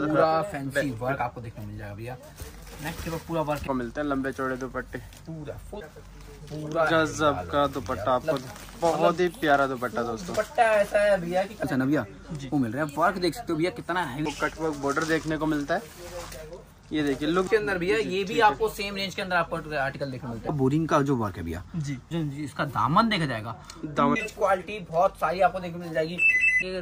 पूरा fancy work आपको देखने मिल जाएगा भैया। नेक्स्ट पे पूरा वर्क मिलते हैं, लंबे चौड़े दुपट्टे, पूरा गजब का दुपट्टा आपको, बहुत ही प्यारा दुपट्टा दोस्तों। दुपट्टा ऐसा है भैया कि अच्छा ना भैया वो मिल रहा है, वर्क देख सकते हो भैया कितना है, कट वर्क बॉर्डर देखने को मिलता है। ये देखिए लुक के अंदर भैया ये भी आपको सेम रेंज के अंदर आपको आर्टिकल देखने मिलता है। बोरिंग का जो वर्क है भैया जी, इसका दामन देखा जाएगा, दामन क्वालिटी बहुत सारी आपको देखने मिल जाएगी,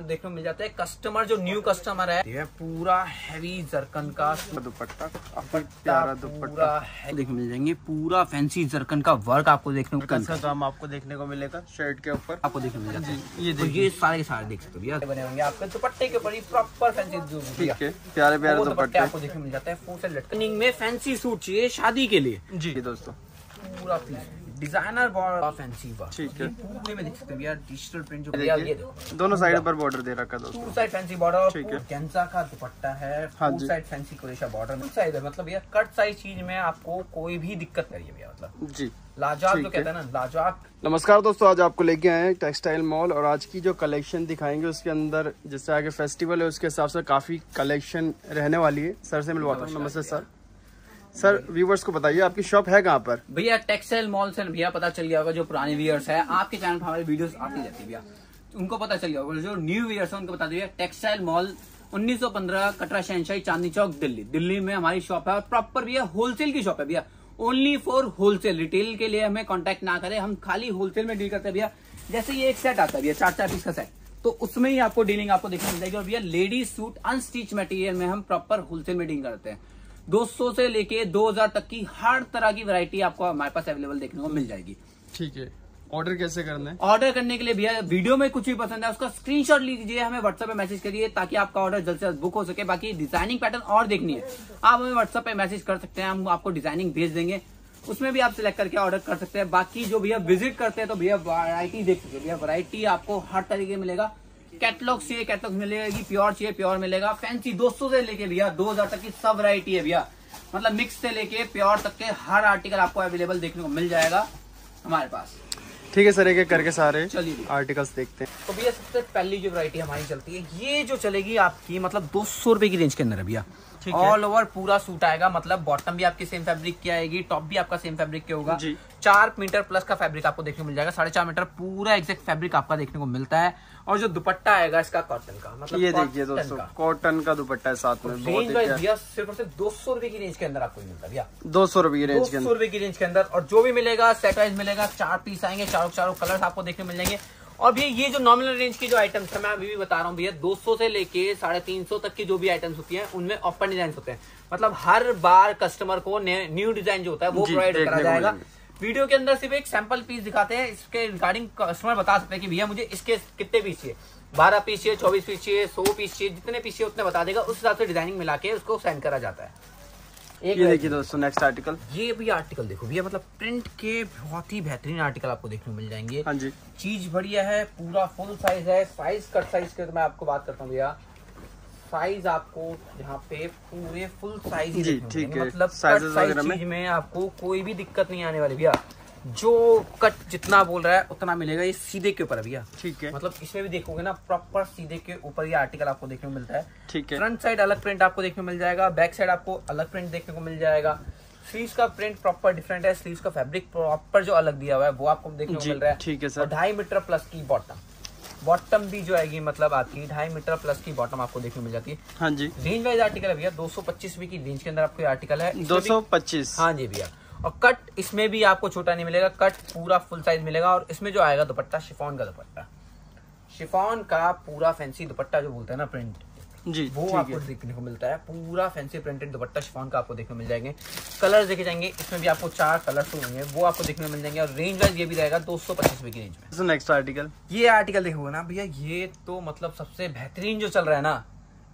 देखने मिल जाता है। कस्टमर जो न्यू कस्टमर है ये पूरा हैवी जरकन का दुपट्टा, प्यारा दुपट्टा देखने मिल जाएंगे, पूरा फैंसी जरकन का वर्क आपको देखने को, इसका दाम आपको देखने को मिलेगा शर्ट के ऊपर आपको देखने मिल जाता है। ये सारे सारे देख सकते हो भैया बने होंगे आपके दुपट्टे के ऊपर, प्रॉपर फैंसी प्यारे प्यारे दुपट्टे आपको देखने मिल जाता है। फूल से लटकनिंग में फैंसी सूट चाहिए शादी के लिए जी दोस्तों, पूरा डिजाइनर बॉर्डर फैंसी वर्क ठीक है, पूरे में देख सकते हैं यार डिजिटल प्रिंट जो दिया ये देखो, दोनों साइड पर बॉर्डर दे रखा है दोस्तों, टू साइड फैंसी बॉर्डर ठीक है, कैंसा का दुपट्टा है, two side fancy कोरेशा border, two side है मतलब यार कट साइज चीज में आपको कोई भी दिक्कत नहीं है भैया, मतलब जी लाजवाब जो कहता है ना लाजवाब। नमस्कार दोस्तों, आज आपको लेके आए हैं टेक्सटाइल मॉल, और आज की जो कलेक्शन दिखाएंगे उसके अंदर जैसे आगे फेस्टिवल है उसके हिसाब से काफी कलेक्शन रहने वाली है। सर से मिलवाता हूँ। नमस्ते सर। सर व्यूवर्स को बताइए आपकी शॉप है कहाँ पर? भैया टेक्सटाइल मॉल से भैया पता चल गया होगा, जो पुराने व्यूअर्स है आपके चैनल पर हमारे वीडियोस आती रहती है भैया उनको पता चल गया होगा, जो न्यू व्यूअर्स है उनको बता दीजिए टेक्सटाइल मॉल 1915 कटरा शहनशाही चांदनी चौक दिल्ली में हमारी शॉप है, और प्रॉपर भैया होलसेल की शॉप है भैया, ओनली फॉर होलसेल। रिटेल के लिए हमें कॉन्टेक्ट ना करें, हम खाली होलसेल में डील करते हैं भैया। जैसे ये एक सेट आता है भैया 4-4 पीस का सेट, तो उसमें ही आपको डीलिंग आपको देखने मिल जाएगी, और भैया लेडीज सूट अनस्टिच मटेरियल में हम प्रॉपर होलसेल में डील करते हैं। 200 से लेके 2000 तक की हर तरह की वैरायटी आपको हमारे पास अवेलेबल देखने को मिल जाएगी ठीक है। ऑर्डर कैसे करना है? ऑर्डर करने के लिए भैया वीडियो में कुछ भी पसंद है उसका स्क्रीनशॉट लीजिए, हमें व्हाट्सएप पे मैसेज करिए ताकि आपका ऑर्डर जल्द से जल्द बुक हो सके। बाकी डिजाइनिंग पैटर्न और देखनी है आप हमें व्हाट्सएप पे मैसेज कर सकते हैं, हम आपको डिजाइनिंग भेज देंगे, उसमें भी आप सिलेक्ट करके ऑर्डर कर सकते हैं। बाकी जो भैया विजिट करते हैं तो भैया वैरायटी देख सकते हैं, भैया वैरायटी आपको हर तरीके मिलेगा, कैटलॉग चाहिए कैटलॉग मिलेगी, प्योर चाहिए प्योर मिलेगा, फैंसी 200 से लेके भैया 2000 तक की सब वैरायटी है भैया, मतलब मिक्स से लेके प्योर तक के हर आर्टिकल आपको अवेलेबल देखने को मिल जाएगा हमारे पास ठीक है। सर एक एक करके सारे चलिए आर्टिकल्स देखते हैं। तो भैया सबसे पहली जो वैरायटी हमारी चलती है ये जो चलेगी आपकी मतलब 200 रुपए की रेंज के अंदर है भैया, ऑल ओवर पूरा सूट आएगा, मतलब बॉटम भी आपकी सेम फैब्रिक की आएगी, टॉप भी आपका सेम फैब्रिक के होगा, 4 मीटर प्लस का फैब्रिक आपको देखने को मिल जाएगा, 4.5 मीटर पूरा एग्जैक्ट फैब्रिक आपका देखने को मिलता है। और जो दुपट्टा आएगा इसका कॉटन का, मतलब ये देखिए दोस्तों कॉटन का दुपट्टा है, साथ में रेंज वाइज भैया सिर्फ और सिर्फ 200 रुपए की रेंज के अंदर आपको मिलता है भैया, 200 रुपए की रेंज के अंदर, 200 रुपए की रेंज के अंदर। और जो भी मिलेगा सेट वाइज मिलेगा, 4 पीस आएंगे, चारों कलर आपको देखने मिल जाएंगे। और भैया ये जो नॉमिनल रेंज की जो आइटम्स है मैं अभी भी बता रहा हूँ भैया, 200 से लेके 350 तक की जो भी आइटम्स होती हैं उनमें ओपन डिजाइन होते हैं, मतलब हर बार कस्टमर को न्यू डिजाइन जो होता है वो प्रोवाइड करा जाएगा। वीडियो के अंदर सिर्फ एक सैंपल पीस दिखाते हैं, इसके रिगार्डिंग कस्टमर बता सकते हैं कि भैया मुझे इसके कितने पीस चाहिए, 12 पीस चाहिए, 24 पीस चाहिए, 100 पीस चाहिए, जितने पीस चाहिए उतने बता देगा, उस हिसाब से डिजाइनिंग मिला के उसको सेंड करा जाता है। एक ये देखिए दोस्तों नेक्स्ट आर्टिकल, ये भी आर्टिकल देखो भैया, मतलब प्रिंट के बहुत ही बेहतरीन आर्टिकल आपको देखने मिल जाएंगे। हाँ जी चीज बढ़िया है, पूरा फुल साइज है, साइज कट साइज के तो मैं आपको बात करता हूँ भैया, साइज आपको यहाँ पे पूरे फुल साइज ही ठीक है, मतलब साइज चीज में आपको कोई भी दिक्कत नहीं आने वाली भैया, जो कट जितना बोल रहा है उतना मिलेगा। ये सीधे के ऊपर भैया ठीक है, मतलब इसमें भी देखोगे ना प्रॉपर सीधे के ऊपर ये आर्टिकल आपको देखने को मिलता है ठीक है। फ्रंट साइड अलग प्रिंट आपको देखने को मिल जाएगा, बैक साइड आपको अलग प्रिंट देखने को मिल जाएगा, स्लीव्स का प्रिंट प्रॉपर डिफरेंट है, स्लीव्स का फैब्रिक प्रॉपर जो अलग दिया हुआ है वो आपको देखने को मिल रहा है ठीक है सर। 2.5 मीटर प्लस की बॉटम भी जो आएगी, मतलब आपकी 2.5 मीटर प्लस की बॉटम आपको देखने मिल जाती है। हाँ जी रेंज वाइज आर्टिकल है भैया, 225 रुपए की रेंज के अंदर आपको आर्टिकल है, 225 हाँ जी भैया। और कट इसमें भी आपको छोटा नहीं मिलेगा, कट पूरा फुल साइज मिलेगा। और इसमें जो आएगा दुपट्टा शिफॉन का, दुपट्टा शिफॉन का पूरा फैंसी दुपट्टा जो बोलते हैं ना प्रिंट जी वो आपको देखने को मिलता है, पूरा फैंसी प्रिंटेड दुपट्टा शिफॉन का आपको देखने को मिल जाएंगे। कलर देखे जाएंगे, इसमें भी आपको 4 कलर्स होंगे वो आपको देखने को मिल जाएंगे, और रेंज वाइज ये भी रहेगा 225 रुपए की रेंज में। तो नेक्स्ट आर्टिकल, ये आर्टिकल देखोगे ना भैया, ये तो मतलब सबसे बेहतरीन जो चल रहा है ना,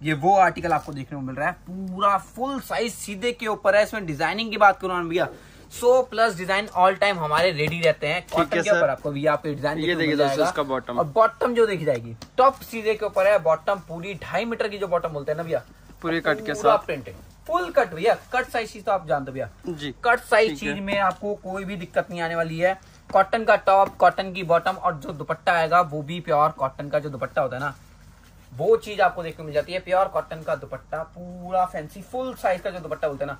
ये वो आर्टिकल आपको देखने को मिल रहा है, पूरा फुल साइज सीधे के ऊपर है। इसमें डिजाइनिंग की बात करूँ भैया 100+ डिजाइन ऑल टाइम हमारे रेडी रहते हैं कॉटन के ऊपर। आपको भैया आपके डिजाइन ये देखिए दोस्तों इसका बॉटम, और बॉटम जो देखी जाएगी टॉप सीधे के ऊपर है, बॉटम पूरी 2.5 मीटर की जो बॉटम बोलते हैं ना भैया, पूरे कट के साथ प्रिंटेड फुल कट भैया। कट साइज चीज तो आप जानते हो भैया जी, कट साइज चीज में आपको कोई भी दिक्कत नहीं आने वाली है। कॉटन का टॉप, कॉटन की बॉटम, और जो दुपट्टा आएगा वो भी प्योर कॉटन का जो दुपट्टा होता है ना वो चीज आपको देखने को मिल जाती है। प्योर कॉटन का दुपट्टा, पूरा फैंसी फुल साइज का जो दुपट्टा बोलते हैं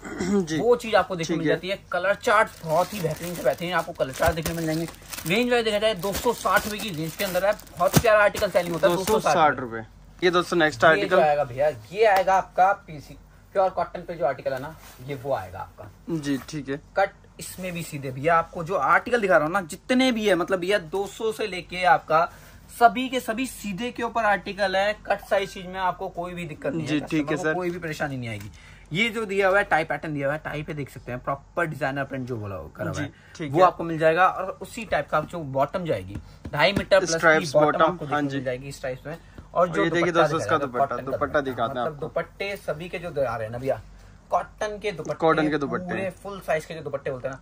ना, वो चीज आपको देखने को मिल जाती है। कलर चार्ट बहुत ही बेहतरीन से बेहतरीन आपको कलर चार्ट देखने मिल जाएंगे। रेंज वाइज देखा जाए 260 रुपए की रेंज के अंदर है, बहुत प्यारा आर्टिकल सेलिंग होता है 260 रुपए। ये दोस्तों नेक्स्ट आर्टिकल आएगा भैया, ये आएगा आपका पीसी प्योर कॉटन पे जो आर्टिकल है ना, ये वो आएगा आपका जी ठीक है। कट इसमें भी सीधे भैया, आपको जो आर्टिकल दिखा रहा हूँ ना जितने भी है, मतलब भैया 200 से लेके आपका सभी के सभी सीधे के ऊपर आर्टिकल है। कट साइज चीज में आपको कोई भी दिक्कत नहीं है, ठीक है सर, कोई भी परेशानी नहीं आएगी। ये जो दिया हुआ है टाई पैटर्न दिया हुआ है, टाई पे देख सकते हैं प्रॉपर डिजाइनर प्रिंट जो बोला करा हुआ है वो आपको मिल जाएगा। और उसी टाइप का जो बॉटम जाएगी 2.5 मीटर प्लस बॉटम मिल जाएगी इस टाइप में। और जो देखिए दोस्तों इसका दुपट्टा दिखाते हैं, दुपट्टे सभी के जो आ रहे हैं ना भैया कॉटन के दुपट्टे, पूरे फुल साइज के जो दुपट्टे बोलते हैं ना,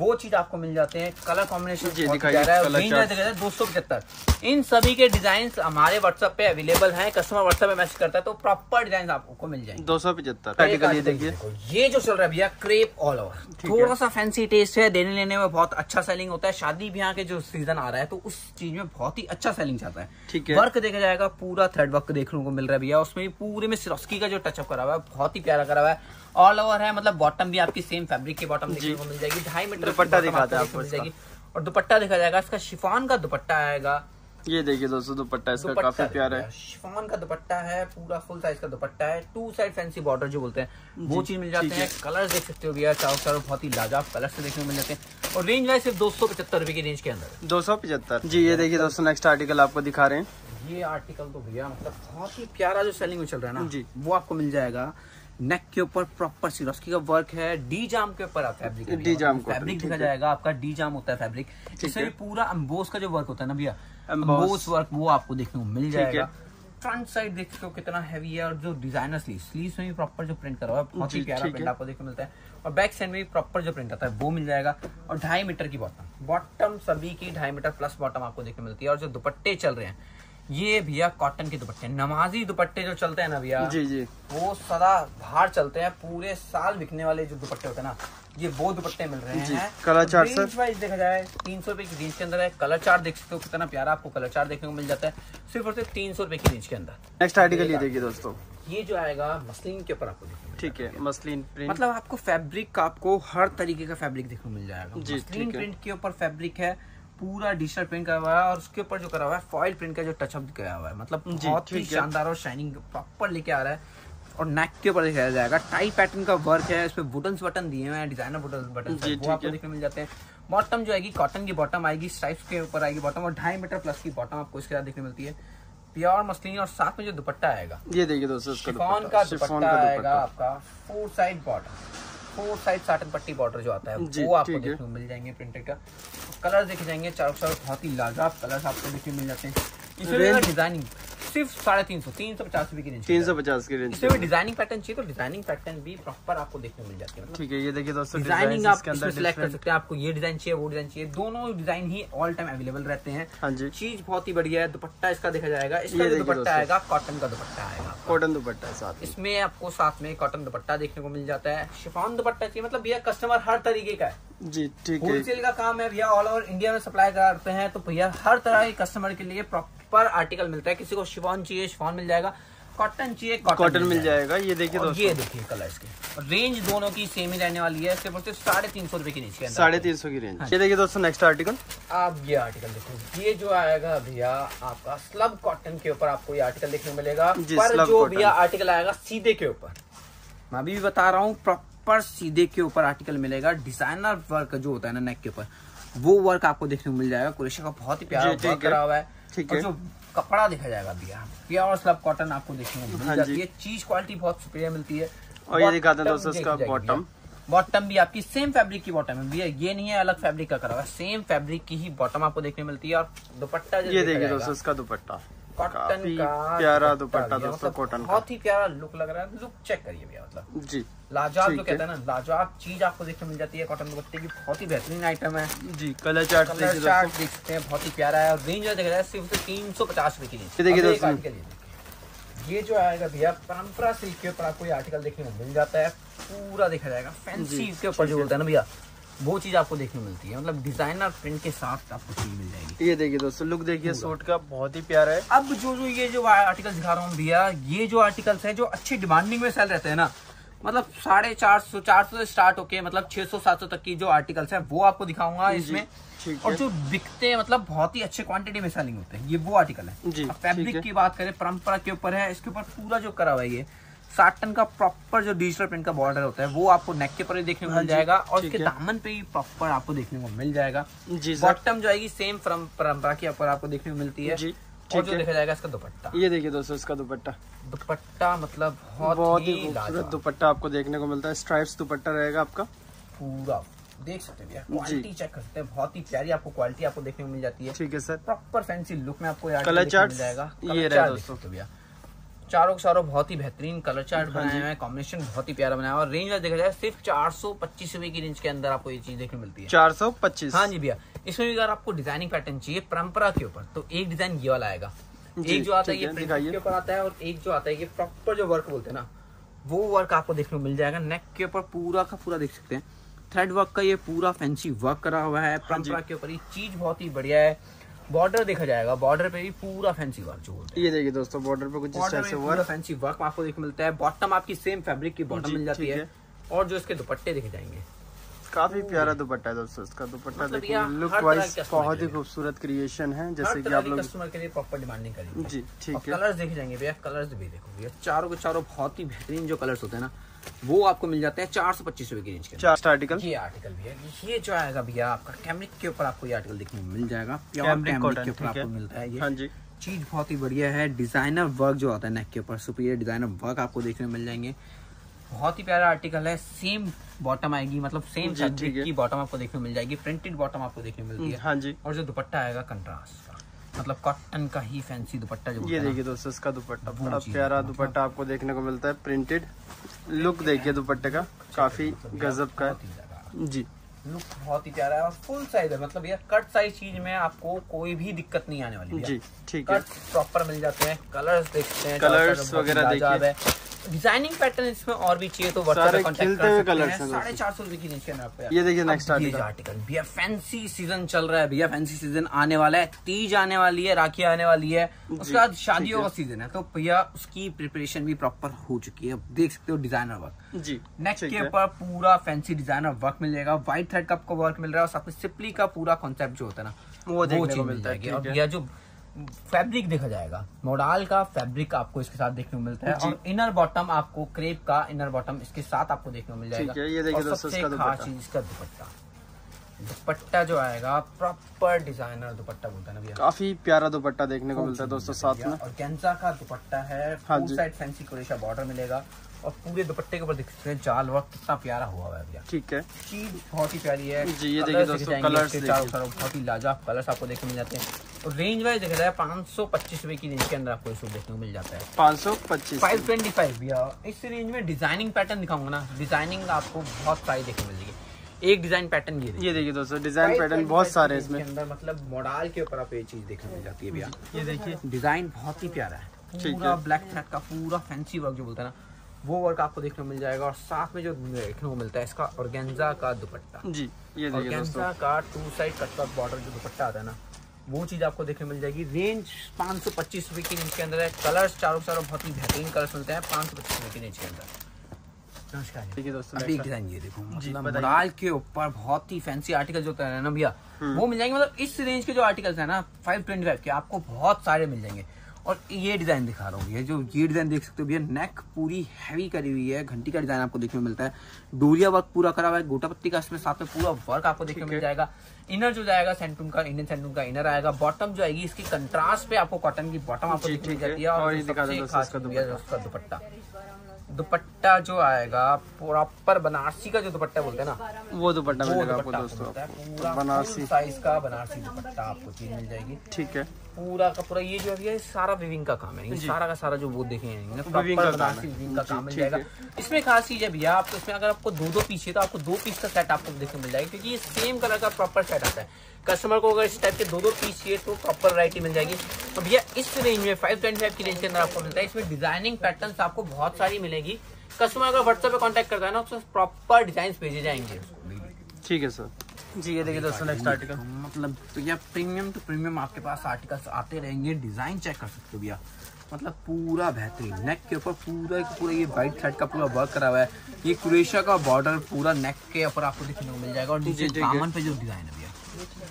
वो चीज आपको मिल जाते हैं। कलर कॉम्बिनेशन है 275। इन सभी के डिजाइन हमारे व्हाट्सएप पे अवेलेबल हैं, कस्टमर व्हाट्सएप पे मैसेज करता है तो प्रॉपर डिजाइन आपको मिल जाएंगे 275। देखिए ये जो चल रहा है भैया क्रेप ऑल ओवर, थोड़ा सा फैंसी टेस्ट है, देने लेने में बहुत अच्छा सेलिंग होता है। शादी ब्याह के जो सीजन आ रहा है तो उस चीज में बहुत ही अच्छा सेलिंग जाता है, ठीक है। वर्क देखा जाएगा, पूरा थ्रेड वर्क देखने को मिल रहा है भैया, उसमें पूरे में सिरोस्की का जो टचअप करा हुआ है बहुत ही प्यारा करा हुआ है। ऑल ओवर है, मतलब बॉटम भी आपकी सेम फैब्रिक की बॉटम देखने को मिल जाएगी। 2.5 मीटर दुपट्टा दिखाता है आपको मिल जाएगी। और दुपट्टा देखा जाएगा, इसका शिफॉन का दुपट्टा आएगा। ये देखिए दोस्तों दुपट्टा इसका काफी प्यारा है, शिफॉन का दुपट्टा है, पूरा फुल साइज का दुपट्टा है। 2 साइड फैंसी बॉर्डर जो बोलते हैं वो चीज मिल जाते हैं। कलर देख सकते हो भैया, चारों तरफ बहुत ही लाजवाब कलर से देखने को मिल जाते हैं। और रेंज वाइज सिर्फ 275 रुपए की रेंज के अंदर 275 जी। ये देखिए दोस्तों नेक्स्ट आर्टिकल आपको दिखा रहे हैं। ये आर्टिकल तो भैया मतलब बहुत ही प्यारा जो सेलिंग में चल रहा है ना, वो आपको मिल जाएगा। नेक के ऊपर प्रॉपर सिरोस्की का वर्क है, डी जाम के ऊपर फैब्रिक है, डी जाम फैब्रिक दिखा जाएगा आपका, डी जाम होता है फैब्रिक। इसमें पूरा एम्बोस का जो वर्क होता है ना भैया, एम्बोस वर्क वो आपको देखने को मिल जाएगा। फ्रंट साइड देख सकते हो कितना हैवी है। और जो डिजाइनर स्लीव्स में भी प्रॉपर जो प्रिंट करा हुआ है बहुत ही प्यारा प्रिंट आपको देखने को मिलता है। और बैक साइड में भी प्रॉपर जो प्रिंट आता है वो मिल जाएगा। और 2.5 मीटर की बॉटम, बॉटम सभी की 2.5 मीटर प्लस बॉटम आपको देखने को मिलती है। और जो दुपट्टे चल रहे हैं ये भैया कॉटन के दुपट्टे, नमाजी दुपट्टे जो चलते हैं ना भैया जी जी, वो सदा बाहर चलते हैं, पूरे साल बिकने वाले जो दुपट्टे होते हैं ना, ये वो दुपट्टे मिल रहे हैं। कलर चार्ट रेंज वाइज देखा जाए 300 रुपए की रेंज के अंदर है। कलर चार्ट देख सकते हो कितना प्यारा आपको कलर चार्ट देखने को मिल जाता है सिर्फ और सिर्फ 300 रुपए की रेंज के अंदर। नेक्स्ट आर्टिकल ये देखिए दोस्तों, ये जो आएगा मसलिन के ऊपर आपको, ठीक है मसलिन प्रिंट, मतलब आपको फैब्रिक का आपको हर तरीके का फैब्रिक देखने को मिल जाएगा। मसलिन प्रिंट के ऊपर फैब्रिक है, पूरा डिजिटल प्रिंट करा हुआ है। और उसके ऊपर जो करा हुआ है फॉइल प्रिंट का जो टचअप करा हुआ है, मतलब बहुत ही शानदार और शाइनिंग प्रॉपर लेके आ रहा है। और नेक के ऊपर दिखाया जाएगा, टाई पैटर्न का वर्क है, इसमें वुडन बटन दिए हुए हैं, डिजाइनर वुडन बटन वो आपको देखने मिल जाते हैं। बॉटम जो आएगी कॉटन की बॉटम आएगी, स्ट्राइप्स के ऊपर आएगी बॉटम। और 2.5 मीटर प्लस की बॉटम आपको इसके साथ देखने मिलती है, प्योर मसलिन। और साथ में जो दुपट्टा आएगा ये देखिए दोस्तों, शिफॉन का दुपट्टा आएगा आपका, 4 साइड बॉटम, 4 साइड साटन पट्टी बॉर्डर जो आता है वो आपको देखने को मिल जाएंगे प्रिंटेड का। कलर देखे जाएंगे चारों तरफ, बहुत ही लाजवाब कलर आपको देखने मिल जाते हैं। इसमें डिजाइनिंग सिर्फ 350 रुपए की रेंज, 350 की रेंज। इसमें डिजाइनिंग पैटर्न चाहिए तो डिजाइनिंग पैटर्न भी प्रॉपर आपको देखने मिल जाती है, ठीक है। ये देखिए दोस्तों डिजाइनिंग आप सिलेक्ट कर सकते हैं, आपको ये डिजाइन चाहिए वो डिजाइन चाहिए, दोनों डिजाइन ही ऑल टाइम अवेलेबल रहते हैं। चीज बहुत ही बढ़िया है। दुपट्टा इसका देखा जाएगा, इसका दुपट्टा आएगा कॉटन का दुपट्टा आएगा, कॉटन दुपट्टा साथ, इसमें आपको साथ में कॉटन दुपट्टा देखने को मिल जाता है। शिफॉन दुपट्टा चाहिए, मतलब भैया कस्टमर हर तरीके का है जी, ठीक है। होलसेल का काम है भैया, ऑल ओवर इंडिया में सप्लाई करते हैं तो भैया हर तरह के कस्टमर के लिए प्रॉपर आर्टिकल मिलता है। किसी को शिफॉन चाहिए शिफॉन मिल जाएगा, कॉटन चाहिए कॉटन मिल जाएगा। ये देखिए दोस्तों, ये देखिए कलर इसके, रेंज दोनों की सेम ही रहने वाली है, सिर्फ 350 रुपए की रेंज, 350 की रेंज। ये देखिए दोस्तों नेक्स्ट आर्टिकल, आप ये आर्टिकल देखो, ये जो आएगा भैया आपका स्लब कॉटन के ऊपर आपको ये आर्टिकल देखने को मिलेगा। पर जो भैया आर्टिकल आएगा सीधे के ऊपर, मैं अभी भी बता रहा हूँ, पर सीधे के ऊपर आर्टिकल मिलेगा। डिजाइनर वर्क जो होता है ना नेक के ऊपर, वो वर्क आपको देखने को मिल जाएगा। कुरेशा का बहुत ही प्यारा वर्क करा हुआ है, ठीक है। जो कपड़ा देखा जाएगा भैया प्योर स्लब कॉटन आपको देखने को मिल जाती है, चीज क्वालिटी बहुत सुपीरियर मिलती है। और ये दिखाते हैं दोस्तों इसका बॉटम, बॉटम भी आपकी सेम फैब्रिक की बॉटम है भैया, ये नहीं है अलग फैब्रिक का करा हुआ है, सेम फैब्रिक की ही बॉटम आपको देखने मिलती है। और दुपट्टा ये देखिए दोस्तों, इसका दुपट्टा कॉटन का प्यारा दुपट्टा दोस्तों, कॉटन बहुत ही प्यारा लुक लग रहा है, लुक चेक करिए भैया, मतलब जी लाजवाब जो कहता है ना, लाजवाब चीज आपको देखने मिल जाती है। कॉटन दुपट्टे की बहुत ही बेहतरीन आइटम है जी। कलर चार्ट देख सकते हैं, बहुत ही प्यारा है। और रेंज देख रहा है सिर्फ 350 रुपए की रेंज। ये जो आएगा भैया परंपरा सिल्क के ऊपर आपको ये आर्टिकल देखने को मिल जाता है, पूरा देखा जाएगा फैंसी के ऊपर जो बोलता है ना भैया, वो चीज़ आपको देखने को मिलती है, मतलब डिजाइनर प्रिंट के साथ आपको चीज मिल जाएगी। ये देखिए दोस्तों, लुक देखिए सूट का, बहुत ही प्यारा है। अब जो ये जो आर्टिकल्स दिखा रहा हूँ भैया, ये जो आर्टिकल्स हैं जो अच्छी डिमांडिंग में सेल रहते हैं ना, मतलब 450 से स्टार्ट होके मतलब 600-700 तक की जो आर्टिकल्स हैं वो आपको दिखाऊंगा इसमें। और जो बिकते हैं मतलब बहुत ही अच्छे क्वांटिटी में सेलिंग होते हैं, ये वो आर्टिकल है। फैब्रिक की बात करें, परंपरा के ऊपर है, इसके ऊपर पूरा जो करा हुआ है 60 टन का प्रॉपर जो डिजिटल प्रिंट का बॉर्डर होता है वो आपको नेक के ऊपर देखने को मिल जाएगा, और इसके दामन पे भी प्रॉपर आपको देखने को मिल जाएगा। बॉटम जो आएगी सेम परंपरा के ऊपर आपको देखने को मिलती है। और जो देखा जाएगा इसका दुपट्टा, ये देखिए दोस्तों इसका दुपट्टा मतलब बहुत ही खूबसूरत दुपट्टा आपको देखने को मिलता है। स्ट्राइप्स दुपट्टा रहेगा आपका, पूरा देख सकते हैं, क्वालिटी चेक करते हैं, बहुत ही प्यारी आपको क्वालिटी आपको देखने को मिल जाती है। ठीक है सर, प्रॉपर फैंसी लुक में आपको कलर चार्ट जाएगा, ये रहा दोस्तों भैया चारों के चारों बहुत ही बेहतरीन कलर चार्ट बनाए हुए हैं, कॉम्बिनेशन बहुत ही प्यारा बनाया। और रेंज में देखा जाए सिर्फ 425 रुपए की रेंज के अंदर आपको ये चीज देखने मिलती है। 425, हाँ जी भैया। इसमें भी अगर आपको डिजाइनिंग पैटर्न चाहिए परंपरा के ऊपर तो एक डिजाइन ये वाला आएगा, एक जो आता है ये प्रिंट के ऊपर आता है, और एक जो आता है ये प्रॉपर जो वर्क बोलते हैं ना वो वर्क आपको देखने को मिल जाएगा। नेक के ऊपर पूरा का पूरा देख सकते हैं थ्रेड वर्क का, ये पूरा फैंसी वर्क करा हुआ है परंपरा के ऊपर, ये चीज बहुत ही बढ़िया है। बॉर्डर देखा जाएगा, बॉर्डर पे भी पूरा फैंसी वर्क जो होता है, ये देखिए दोस्तों बॉर्डर पे कुछ इस तरह से वर्क, फैंसी वर्क आपको देखने मिलता है। बॉटम आपकी सेम फैब्रिक की बॉटम मिल जाती है। और जो इसके दुपट्टे देखे जाएंगे, काफी प्यारा दुपट्टा है दोस्तों, इसका दुपट्टा देखिए लुक वाइज बहुत ही खूबसूरत क्रिएशन है, जैसे कि आप लोग कस्टमर के लिए प्रॉपर डिमांडिंग करेंगे। जी ठीक है, कलर्स देखे जाएंगे भैया, कलर्स भी देखो भैया, चारों के चारों बहुत ही बेहतरीन जो कलर्स होते हैं ना वो आपको मिल जाते हैं 425 रुपए की रेंज के। चार आर्टिकल, ये आर्टिकल भैया ये जो आएगा भैया आपका कैमरिक के ऊपर आपको ये आर्टिकल देखने को मिल जाएगा, कैमरिक के ऊपर आपको मिलता है। हाँ जी, चीज बहुत ही बढ़िया है, डिजाइनर वर्क जो आता है नेक के ऊपर सुपीरियर डिजाइनर वर्क आपको देखने को मिल जाएंगे। बहुत ही प्यारा आर्टिकल है, सेम बॉटम आएगी, मतलब सेम फैब्रिक की बॉटम आपको देखने को मिल जाएगी, प्रिंटेड बॉटम आपको देखने को मिलती है। हाँ जी, और जो दुपट्टा आएगा कंट्रास्ट का, मतलब कॉटन का ही फैंसी दुपट्टा जो, ये देखिए दोस्तों इसका दुपट्टा, बड़ा प्यारा दुपट्टा आपको देखने को मिलता है। प्रिंटेड लुक देखिए दुपट्टे का, काफी गजब का है जी, लुक बहुत ही प्यारा है। और फुल साइज है, मतलब ये कट साइज चीज में आपको कोई भी दिक्कत नहीं आने वाली जी। ठीक है, प्रॉपर मिल जाते हैं, कलर्स देखते हैं, कलर्स वगैरह देखिए, डिजाइनिंग पैटर्न इसमें और भी चाहिए तो व्हाट्सएप पे कांटेक्ट कर सकते हैं। 450 रुपए की रेंज के अंदर आपको ये देखिए नेक्स्ट आर्टिकल भैया। फैंसी सीजन चल रहा है भैया, फैंसी सीजन आने वाला है, तीज आने वाली है, राखी आने वाली है, उसके बाद शादियों का सीजन है, तो भैया उसकी प्रिपरेशन भी प्रॉपर हो चुकी है। देख सकते हो डिजाइनर वर्क जी, नेक्स्ट के ऊपर पूरा फैंसी डिजाइनर वर्क मिल जाएगा, व्हाइट थ्रेड का आपको वर्क मिल रहा है, और साथ में सिपली का पूरा कॉन्सेप्ट जो होता है ना वो देखने को मिलता है। और भैया जो फैब्रिक देखा जाएगा मोडाल का फैब्रिक आपको इसके साथ देखने को मिलता है, और इनर बॉटम आपको क्रेप का इनर बॉटम इसके साथ आपको देखने को मिल जाएगा। ये देखिए दोस्तों इसका दुपट्टा, दुपट्टा जो आएगा प्रॉपर डिजाइनर दुपट्टा बोलते हैं ना भैया, काफी प्यारा दुपट्टा देखने को मिलता है दोस्तों, साथ में ऑर्गेन्जा का दुपट्टा है, full side fancy crochet border मिलेगा, और पूरे दुपट्टे के ऊपर देख सकते हैं जाल वर्क कितना प्यारा हुआ है भैया। ठीक है, चीज बहुत ही प्यारी है जी। ये देखिए दोस्तों कलर्स, बहुत ही लाजवाब कलर्स आपको देखने मिल जाते हैं। और रेंज वाइज देखा जाए 525 रुपए की रेंज के अंदर आपको सूट देखने को मिल जाता है। 525 भैया। इस रेंज में डिजाइनिंग पैटर्न दिखाऊंगा ना, डिजाइनिंग आपको बहुत सारी देखने को मिलेगी। एक डिजाइन पैटर्न ये देखिए दोस्तों, डिजाइन पैटर्न बहुत सारे इसमें, मतलब मॉडल के ऊपर आपको ये चीज देखने मिल जाती है भैया। ये देखिए डिजाइन बहुत ही प्यारा है, पूरा ब्लैक थ्रेड का पूरा फैंसी वर्क जो बोलता है ना वो वर्क आपको देखने को मिल जाएगा। और साथ में जो देखने को मिलता है इसका ऑर्गेन्जा का दुपट्टा जी, ये देखिए दोस्तों का टू साइड कटवर्क बॉर्डर जो दुपट्टा आता है ना वो चीज आपको देखने मिल जाएगी। रेंज 525 रुपए की रेंज के अंदर है। कलर्स चारों चारों बहुत ही बेहतरीन कलर्स मिलते हैं 525 रुपए की रेंज के अंदर। नमस्कार, ठीक है दोस्तों, अभी डिजाइन ये देखो, मतलब लाल के ऊपर बहुत ही फैंसी आर्टिकल जो है ना भैया वो मिल जाएंगे। मतलब इस रेंज के जो आर्टिकल्स है ना 525 के आपको बहुत सारे मिल जाएंगे। और ये डिजाइन दिखा रहा हूँ भैया, जो ये डिजाइन देख सकते हो भैया, नेक पूरी हैवी करी हुई है, घंटी का डिजाइन आपको देखने को मिलता है, डोरिया वर्क पूरा करा हुआ है, गोटा पत्ती का इसमें साथ में पूरा वर्क आपको देखने को मिल जाएगा। इनर जो जाएगा सेंटून का, इंडियन सेंटून का इनर आएगा। बॉटम जो आएगी इसकी कंट्रास्ट पे आपको कॉटन की बॉटम आपको देखने को मिलती है। और उसका दुपट्टा, दुपट्टा जो आएगा प्रॉपर बनारसी का जो दुपट्टा बोलते हैं ना वो दुपट्टा मिलेगा आपको दोस्तों, बनारसी साइज का बनारसी दुपट्टा आपको चीज मिल जाएगी। ठीक है, पूरा का पूरा ये जो है सारा विविंग का काम है, ये सारा का सारा जो वो देखे विविंग का काम मिल जाएगा। इसमें खास चीज है भैया, आपको इसमें अगर आपको दो पीस है तो आपको 2 पीस का सेट आपको देखने को मिल जाएगा, क्योंकि ये सेम कलर का प्रॉपर सेट आता है। कस्टमर को अगर इस टाइप के 2 पीस चाहिए तो प्रॉपर वैरायटी मिल जाएगी। तो भैया इस रेंज में 525 की रेंज के अंदर आपको मिलता है। इसमें डिजाइनिंग पैटर्न्स आपको बहुत सारी मिलेगी। कस्टमर अगर व्हाट्सएप पे कांटेक्ट करता है ना तो प्रॉपर डिजाइन भेजे जाएंगे। ठीक है सर जी। ये देखिए दोस्तों नेक्स्ट आर्टिकल, मतलब तो ये प्रीमियम टू प्रीमियम आपके पास आर्टिकल्स आते रहेंगे। डिजाइन चेक कर सकते हो भैया, मतलब पूरा बेहतरीन। नेक के ऊपर पूरा ये वाइट थ्रेड का पूरा वर्क करा हुआ है। ये क्रोएशिया का बॉर्डर पूरा नेक के ऊपर आपको देखने को मिल जाएगा। और नीचे दामन पे जो डिजाइन है भैया,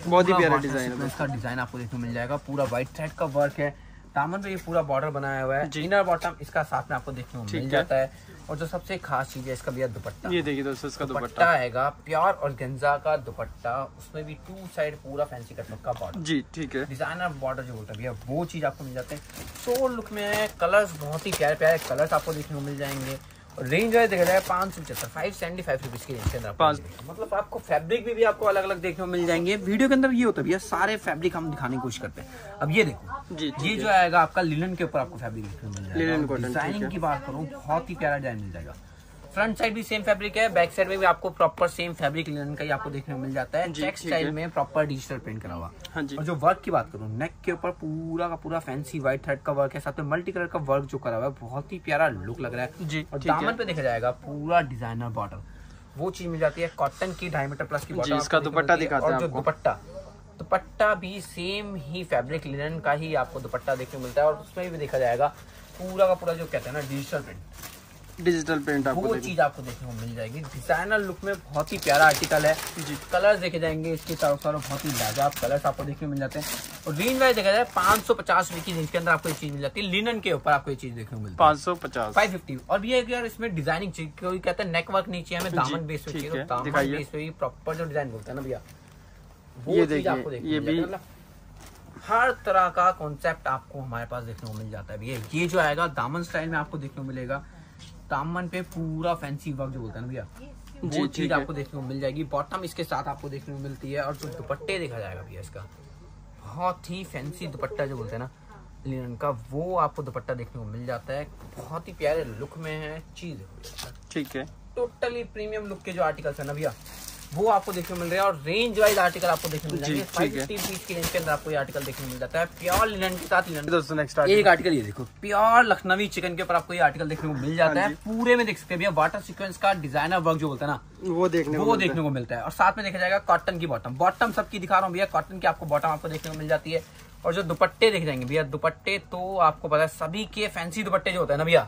बहुत ही प्यारा डिजाइन है। इसका डिजाइन आपको देखने को मिल जाएगा, पूरा व्हाइट थ्रेड का वर्क है। दामन पे ये पूरा बॉर्डर बनाया हुआ है। इनर बॉटम इसका साथ में आपको देखने को मिल जाता है। और जो सबसे खास चीज है इसका भैया दुपट्टा, ये देखिए दोस्तों इसका दुपट्टा आएगा प्योर ऑर्गेन्जा का दुपट्टा। उसमें भी टू साइड पूरा फैंसी कटवर्क का बॉर्डर जी, ठीक है। डिजाइनर बॉर्डर जो होता है भैया वो चीज आपको मिल जाते हैं। सो लुक में कलर्स बहुत ही प्यारे प्यारे कलर्स आपको देखने को मिल जाएंगे। रेंज है देखा जाए 575 रुपीज की रेंज के अंदर, मतलब आपको फैब्रिक भी आपको अलग अलग देखने को मिल जाएंगे। वीडियो के अंदर ये होता है भैया सारे फैब्रिक हम दिखाने की कोशिश करते हैं। अब ये देखो जी, ये जो आएगा आपका लिनन के ऊपर आपको फैब्रिक देखने को मिल जाएगा। डिजाइनिंग की बात करूँ बहुत ही प्यारा डिजाइन मिल जाएगा। फ्रंट साइड भी सेम फैब्रिक है, बैक साइड में भी आपको प्रॉपर सेम फैब्रिक लिनन का ही आपको देखने को मिल जाता है। टेक्सटाइल में प्रॉपर डिजिटल प्रिंट करा हुआ। और जो वर्क की बात करूँ, नेक के ऊपर पूरा का पूरा फैंसी व्हाइट थ्रेड का वर्क है, साथ में मल्टी कलर का वर्क जो करा हुआ है, बहुत ही प्यारा लुक लग रहा है जी। और दामन पे देखा जाएगा पूरा डिजाइनर बॉटम वो चीज मिल जाती है। कॉटन की 2.5 मीटर प्लस की बॉटम। इसका दुपट्टा दिखाते हैं, जो दुपट्टा भी सेम ही फैब्रिक लिनन का ही आपको दुपट्टा देखने को मिलता है। और उसमें भी देखा जाएगा पूरा का पूरा जो कहते हैं ना डिजिटल प्रिंट आपको चीज आपको देखने को मिल जाएगी। डिजाइनर लुक में बहुत ही प्यारा आर्टिकल है। कलर्स देखे जाएंगे इसके चारों तरफ, बहुत ही लाजवाब कलर्स आपको देखने को मिल जाते हैं। और रेंज वाइज देखा जाए 550 रुपए की रेंज के अंदर आपको ये चीज मिल जाती है। लिनन के ऊपर आपको ये चीज देखने को मिलती है 550 550। और ये यार इसमें डिजाइनिंग चीज कोई कहता है नेक वर्क नीचे हमें दामन बेस पे चाहिए, दामन बेस पे प्रॉपर जो डिजाइन बोलता है ना भैया वो चीज आपको देखने को मिलती है। हर तरह का कॉन्सेप्ट आपको हमारे पास देखने को मिल जाता है भैया। ये जो आएगा दामन स्टाइल में आपको देखने को मिलेगा। दामन पे पूरा फैंसी वर्क जो बोलता है ना भैया वो चीज आपको देखने को मिल जाएगी। बॉटम इसके साथ आपको देखने को मिलती है। और जो दुपट्टे देखा जाएगा भैया इसका बहुत ही फैंसी दुपट्टा जो बोलते हैं ना लिनन का वो आपको दुपट्टा देखने को मिल जाता है। बहुत ही प्यारे लुक में है चीज, ठीक है। टोटली प्रीमियम लुक के जो आर्टिकल्स है ना भैया वो आपको देखने को मिल रहा है। और रेंज वाइज आर्टिकल आपको देखने को मिल जाएंगे। 550 की रेंज के अंदर आपको ये आर्टिकल देखने को मिल जाता है प्योर लिनन के साथ। लिनन दोस्तों नेक्स्ट एक आर्टिकल ये देखो, प्योर लखनवी चिकन के ऊपर आपको ये आर्टिकल देखने को मिल जाता है। पूरे में देख सकते हैं वाटर सीक्वेंस का डिजाइनर वर्क जो बोलता है ना वो देखने को मिलता है। और साथ में देखा जाएगा कॉटन की बॉटम सबकी दिखा रहा हूँ भैया। कॉटन की आपको बॉटम आपको देखने को मिल जाती है। और जो दुपट्टे देख जाएंगे भैया, दुपट्टे तो आपको पता है सभी के फैंसी दुपट्टे जो होता है ना भैया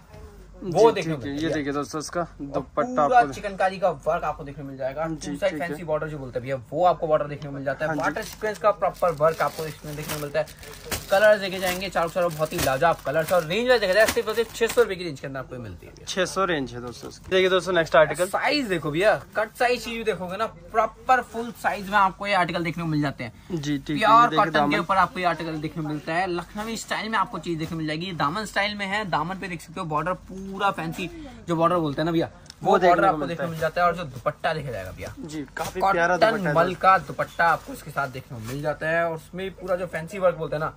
वो देखने को। ये देखिए दोस्तों इसका दुपट्टा पूरा चिकनकारी का वर्क आपको देखने को मिल जाएगा। टू साइड फैंसी बॉर्डर जो बोलते हैं भैया वो आपको बॉर्डर देखने को मिल जाता है। वाटर सीक्वेंस का प्रॉपर वर्क आपको इसमें देखने को मिलता है। कलर देखे जाएंगे चारों तरफ, बहुत ही लाजवाब कलर्स। और रेंज वाइज देखा जाए सिर्फ 600 रुपए की रेंज के अंदर आपको मिलती है। 600 रेंज है दोस्तों। देखिए दोस्तों नेक्स्ट आर्टिकल, साइज देखो भैया, कट साइज चीज देखोगे ना प्रॉपर फुल साइज में आपको ये आर्टिकल देखने को मिल जाते हैं जी, ठीक है। और कॉटन के ऊपर आपको ये आर्टिकल देखने को मिलता है। लखनवी स्टाइल में आपको चीज देखने को मिल जाएगी। दामन स्टाइल में है, दामन पे देख सकते हो बॉर्डर पूरा फैंसी जो बॉर्डर बोलते हैं ना भैया वो बॉर्डर आपको देखने को मिल जाता है। और जो दुपट्टा देखा जाएगा भैया जी, काफी प्यारा मल का दुपट्टा आपको इसके साथ देखने को मिल जाता है। और उसमें पूरा जो फैंसी वर्क बोलते हैं ना